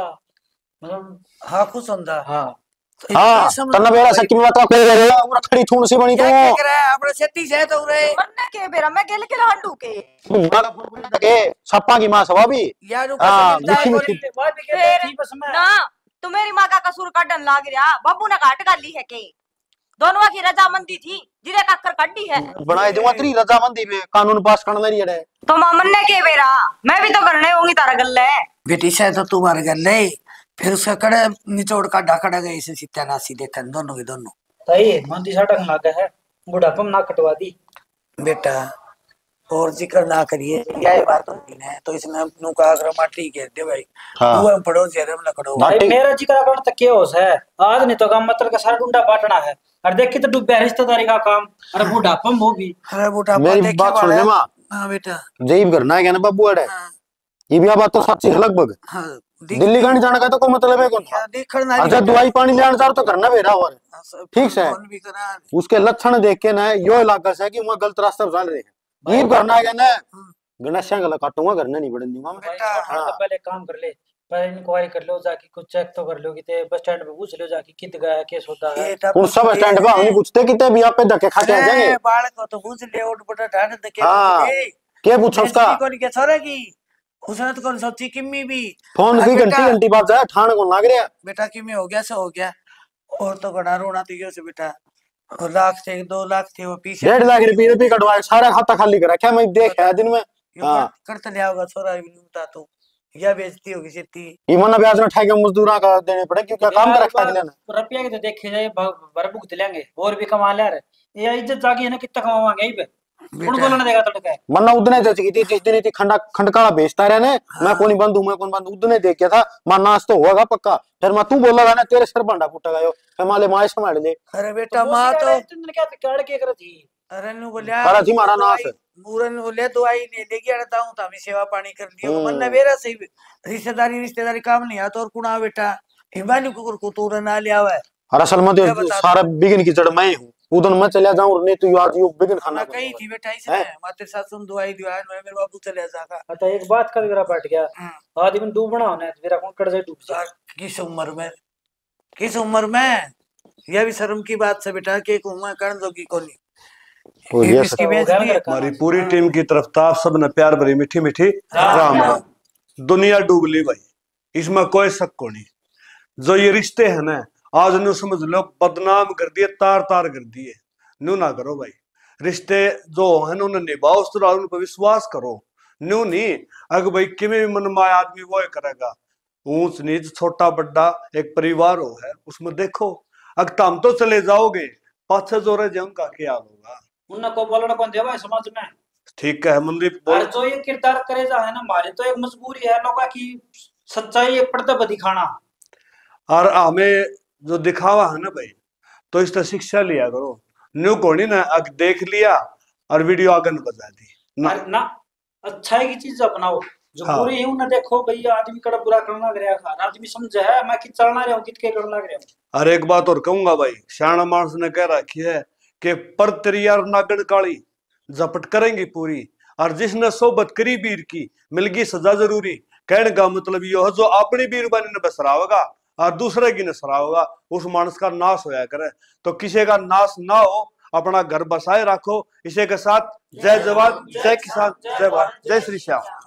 मतलब हां खुश होंदा हां हां तन्ना बेरा सकी में बात कर रे उरा खड़ी ठूण सी बनी तो क्या करे अपने सेती से तो रे के बेरा मैं गेल के हंडू के मारा फोन के सप्पा की मां सवा भी यार बात भी के ठीक बस मैं ना तो मेरी मां का कसूर काटन लाग रिया बाबू ने काट गाली है के दोनों की रजामंदी थी जिरे काकर कड्डी है बनाए दूंगा तेरी रजामंदी पे कानून पास करना नहीं है तो मामन ने के बेरा मैं भी तो करने होंगी तारा गल्ले बेटी से तो तुम्हारे गल्ले फिर उसका कड़े निचोड़ का ढाकड़ा गए इसे सत्यानाशी देखन दोनों के दोनों तई मंदी साटक लागे है बुढ़ापा ना कटवा दी बेटा और जिक्र ना करिए यही बात होती है तो इसने नु का आग्रमा ठीक है दे भाई तू पड़ो जेरे में लकड़ो भाई मेरा जिक्र कौन तक के होस है आज नहीं तो का मतलब का सारा डुंडा बाटना है और देखी तो डुब्बे रिश्तेदारी का काम अरे बुढ़ापा हो भी अरे बुढ़ापा देखी बात सुन ले मां हां बेटा जईब करना है ना बाबू अड़े ये भी बात तो सच्ची है लगभग हां दिल्ली गाड़ी जाने का तो कोई मतलब है कौन देखना अच्छा दवाई पानी लेने जा तो करना बेरा और ठीक है उसके लक्षण देख के ना यो इलाका से कि वो गलत रास्ता पर चल रहे हैं नहीं करना है ना गणेश गला काटूंगा करना नहीं पड़न दूंगा मैं बेटा तो पहले काम कर ले पहले इंक्वायरी कर लो जाके कुछ चेक तो कर लो कि ते बस स्टैंड पे पूछ लो जाके कित गया केस होता है वो सब स्टैंड पे हम नहीं पूछते किते भी आप पे धक्के खा के आ जाएंगे बाल को तो पूछ ले उठ बड़ा ढांड धक्के हां क्या पूछो उसका कौन के छोरा की उसने तो कौन सोची किम्मी भी फोन की घंटी घंटी बात जा ठाण को लाग रहा बेटा किम्मी हो गया से हो गया और तो घड़ा रोना तो क्यों से बेटा लाख थे 2 लाख थे वो पीछे 1.5 लाख रुपये कटवा सारा खाता खाली करा क्या मैं देखा दिन में हां करता ले आओगा छोरा भी नहीं बता तो या बेचती होगी सिटी ई मना ब्याज में ठगे मजदूरा का देने पड़े क्यों क्या काम कर रखा है ना रुपया के तो देखे जाए भरभुक दे लेंगे और भी कमा ले रे ये इज्जत जागी है ना कितना कमावांगे यही पे कौन बोलने देगा तड़का मना उदने जच की थी 30 दिन थी खंडा खंडकाला बेचता रहे ने मैं कोनी बंधू मैं कोन बंधू उदने देख के था मान नाश तो होगा पक्का फिर मैं तू बोलेगा ना तेरे सर भांडा फूटेगा यो हमारे माए संभाल ले अरे बेटा मां तो तुमने क्या काड़ के कर थी अरे नु बोल्या अरे जी मारा नाश मुरन बोले दवाई ले लेगी अड़ता हूं तामी सेवा पानी कर लियो मन मेरा सही रिश्तेदारी काम नहीं आता और कुणा बेटा हिमानी कुकुर को तोड़ ना ले आवे अरे असल में तो सारा बिगिन की जड़ मैं ही हूं उधर मैं चला जाऊं और नहीं तो यार यो बिगिन खाना कहीं थी बेटा ऐसे मैं तेरे साथ सुन दवाई दिवान मैं मेरे बाबू चले जागा अच्छा एक बात का मेरा बैठ गया आदमी डूबना होना है मेरा कौन कड़ जाए डूब जा किस उम्र में यह भी शर्म की बात से बेटा के कुआं करण जोगी कोनी तो ये हमारी पूरी टीम की तरफ ताप सब ने प्यार भरी मीठी मीठी राम राम। दुनिया डूब ली भाई इसमें कोई शक को नहीं जो ये रिश्ते हैं ना आज नु समझ लो बदनाम कर दिए तार तार कर दिए न्यू ना करो भाई रिश्ते जो है ना उन्हें निभाओ उस तरह उन पर विश्वास करो न्यू नहीं अगर भाई किमें भी मनमाया आदमी वो करेगा ऊंच नीच छोटा बड़ा एक परिवार हो है उसमें देखो अगर तुम तो चले जाओगे पाछे जो रह जाऊं का क्या होगा उन्ना को बोलना कौन देवा है समाज में ठीक है मनदीप बोल जो ये किरदार करे जा है ना हमारी तो एक मजबूरी है लोका की सच्चाई एक पर्दा पर दिखाना और हमें जो दिखावा है ना भाई तो इसका शिक्षा लिया करो न्यू कोनी ना अग देख लिया और वीडियो आगन बजा दी ना अच्छाई की चीज अपनाओ जो हाँ। पूरी यूं ना देखो भैया आदमी कड़ा बुरा करना गया था आदमी समझा है मैं कि चलना रहा हूं कितके करना गया और एक बात और कहूंगा भाई शाना मानस ने कह रखी है कि परतरियार नागन काली झपट करेंगी पूरी और जिसने सोबत करी वीर की मिलगी सजा जरूरी कहने का मतलब ये है जो अपनी भी रूबानी ने बसरावेगा और दूसरे की ने सरावेगा उस मानस का नाश होया करे। तो किसी का नाश ना हो, अपना घर बसाए रखो। इसी के साथ जय जवान, जय किसान, जय भारत, जय श्री श्याम।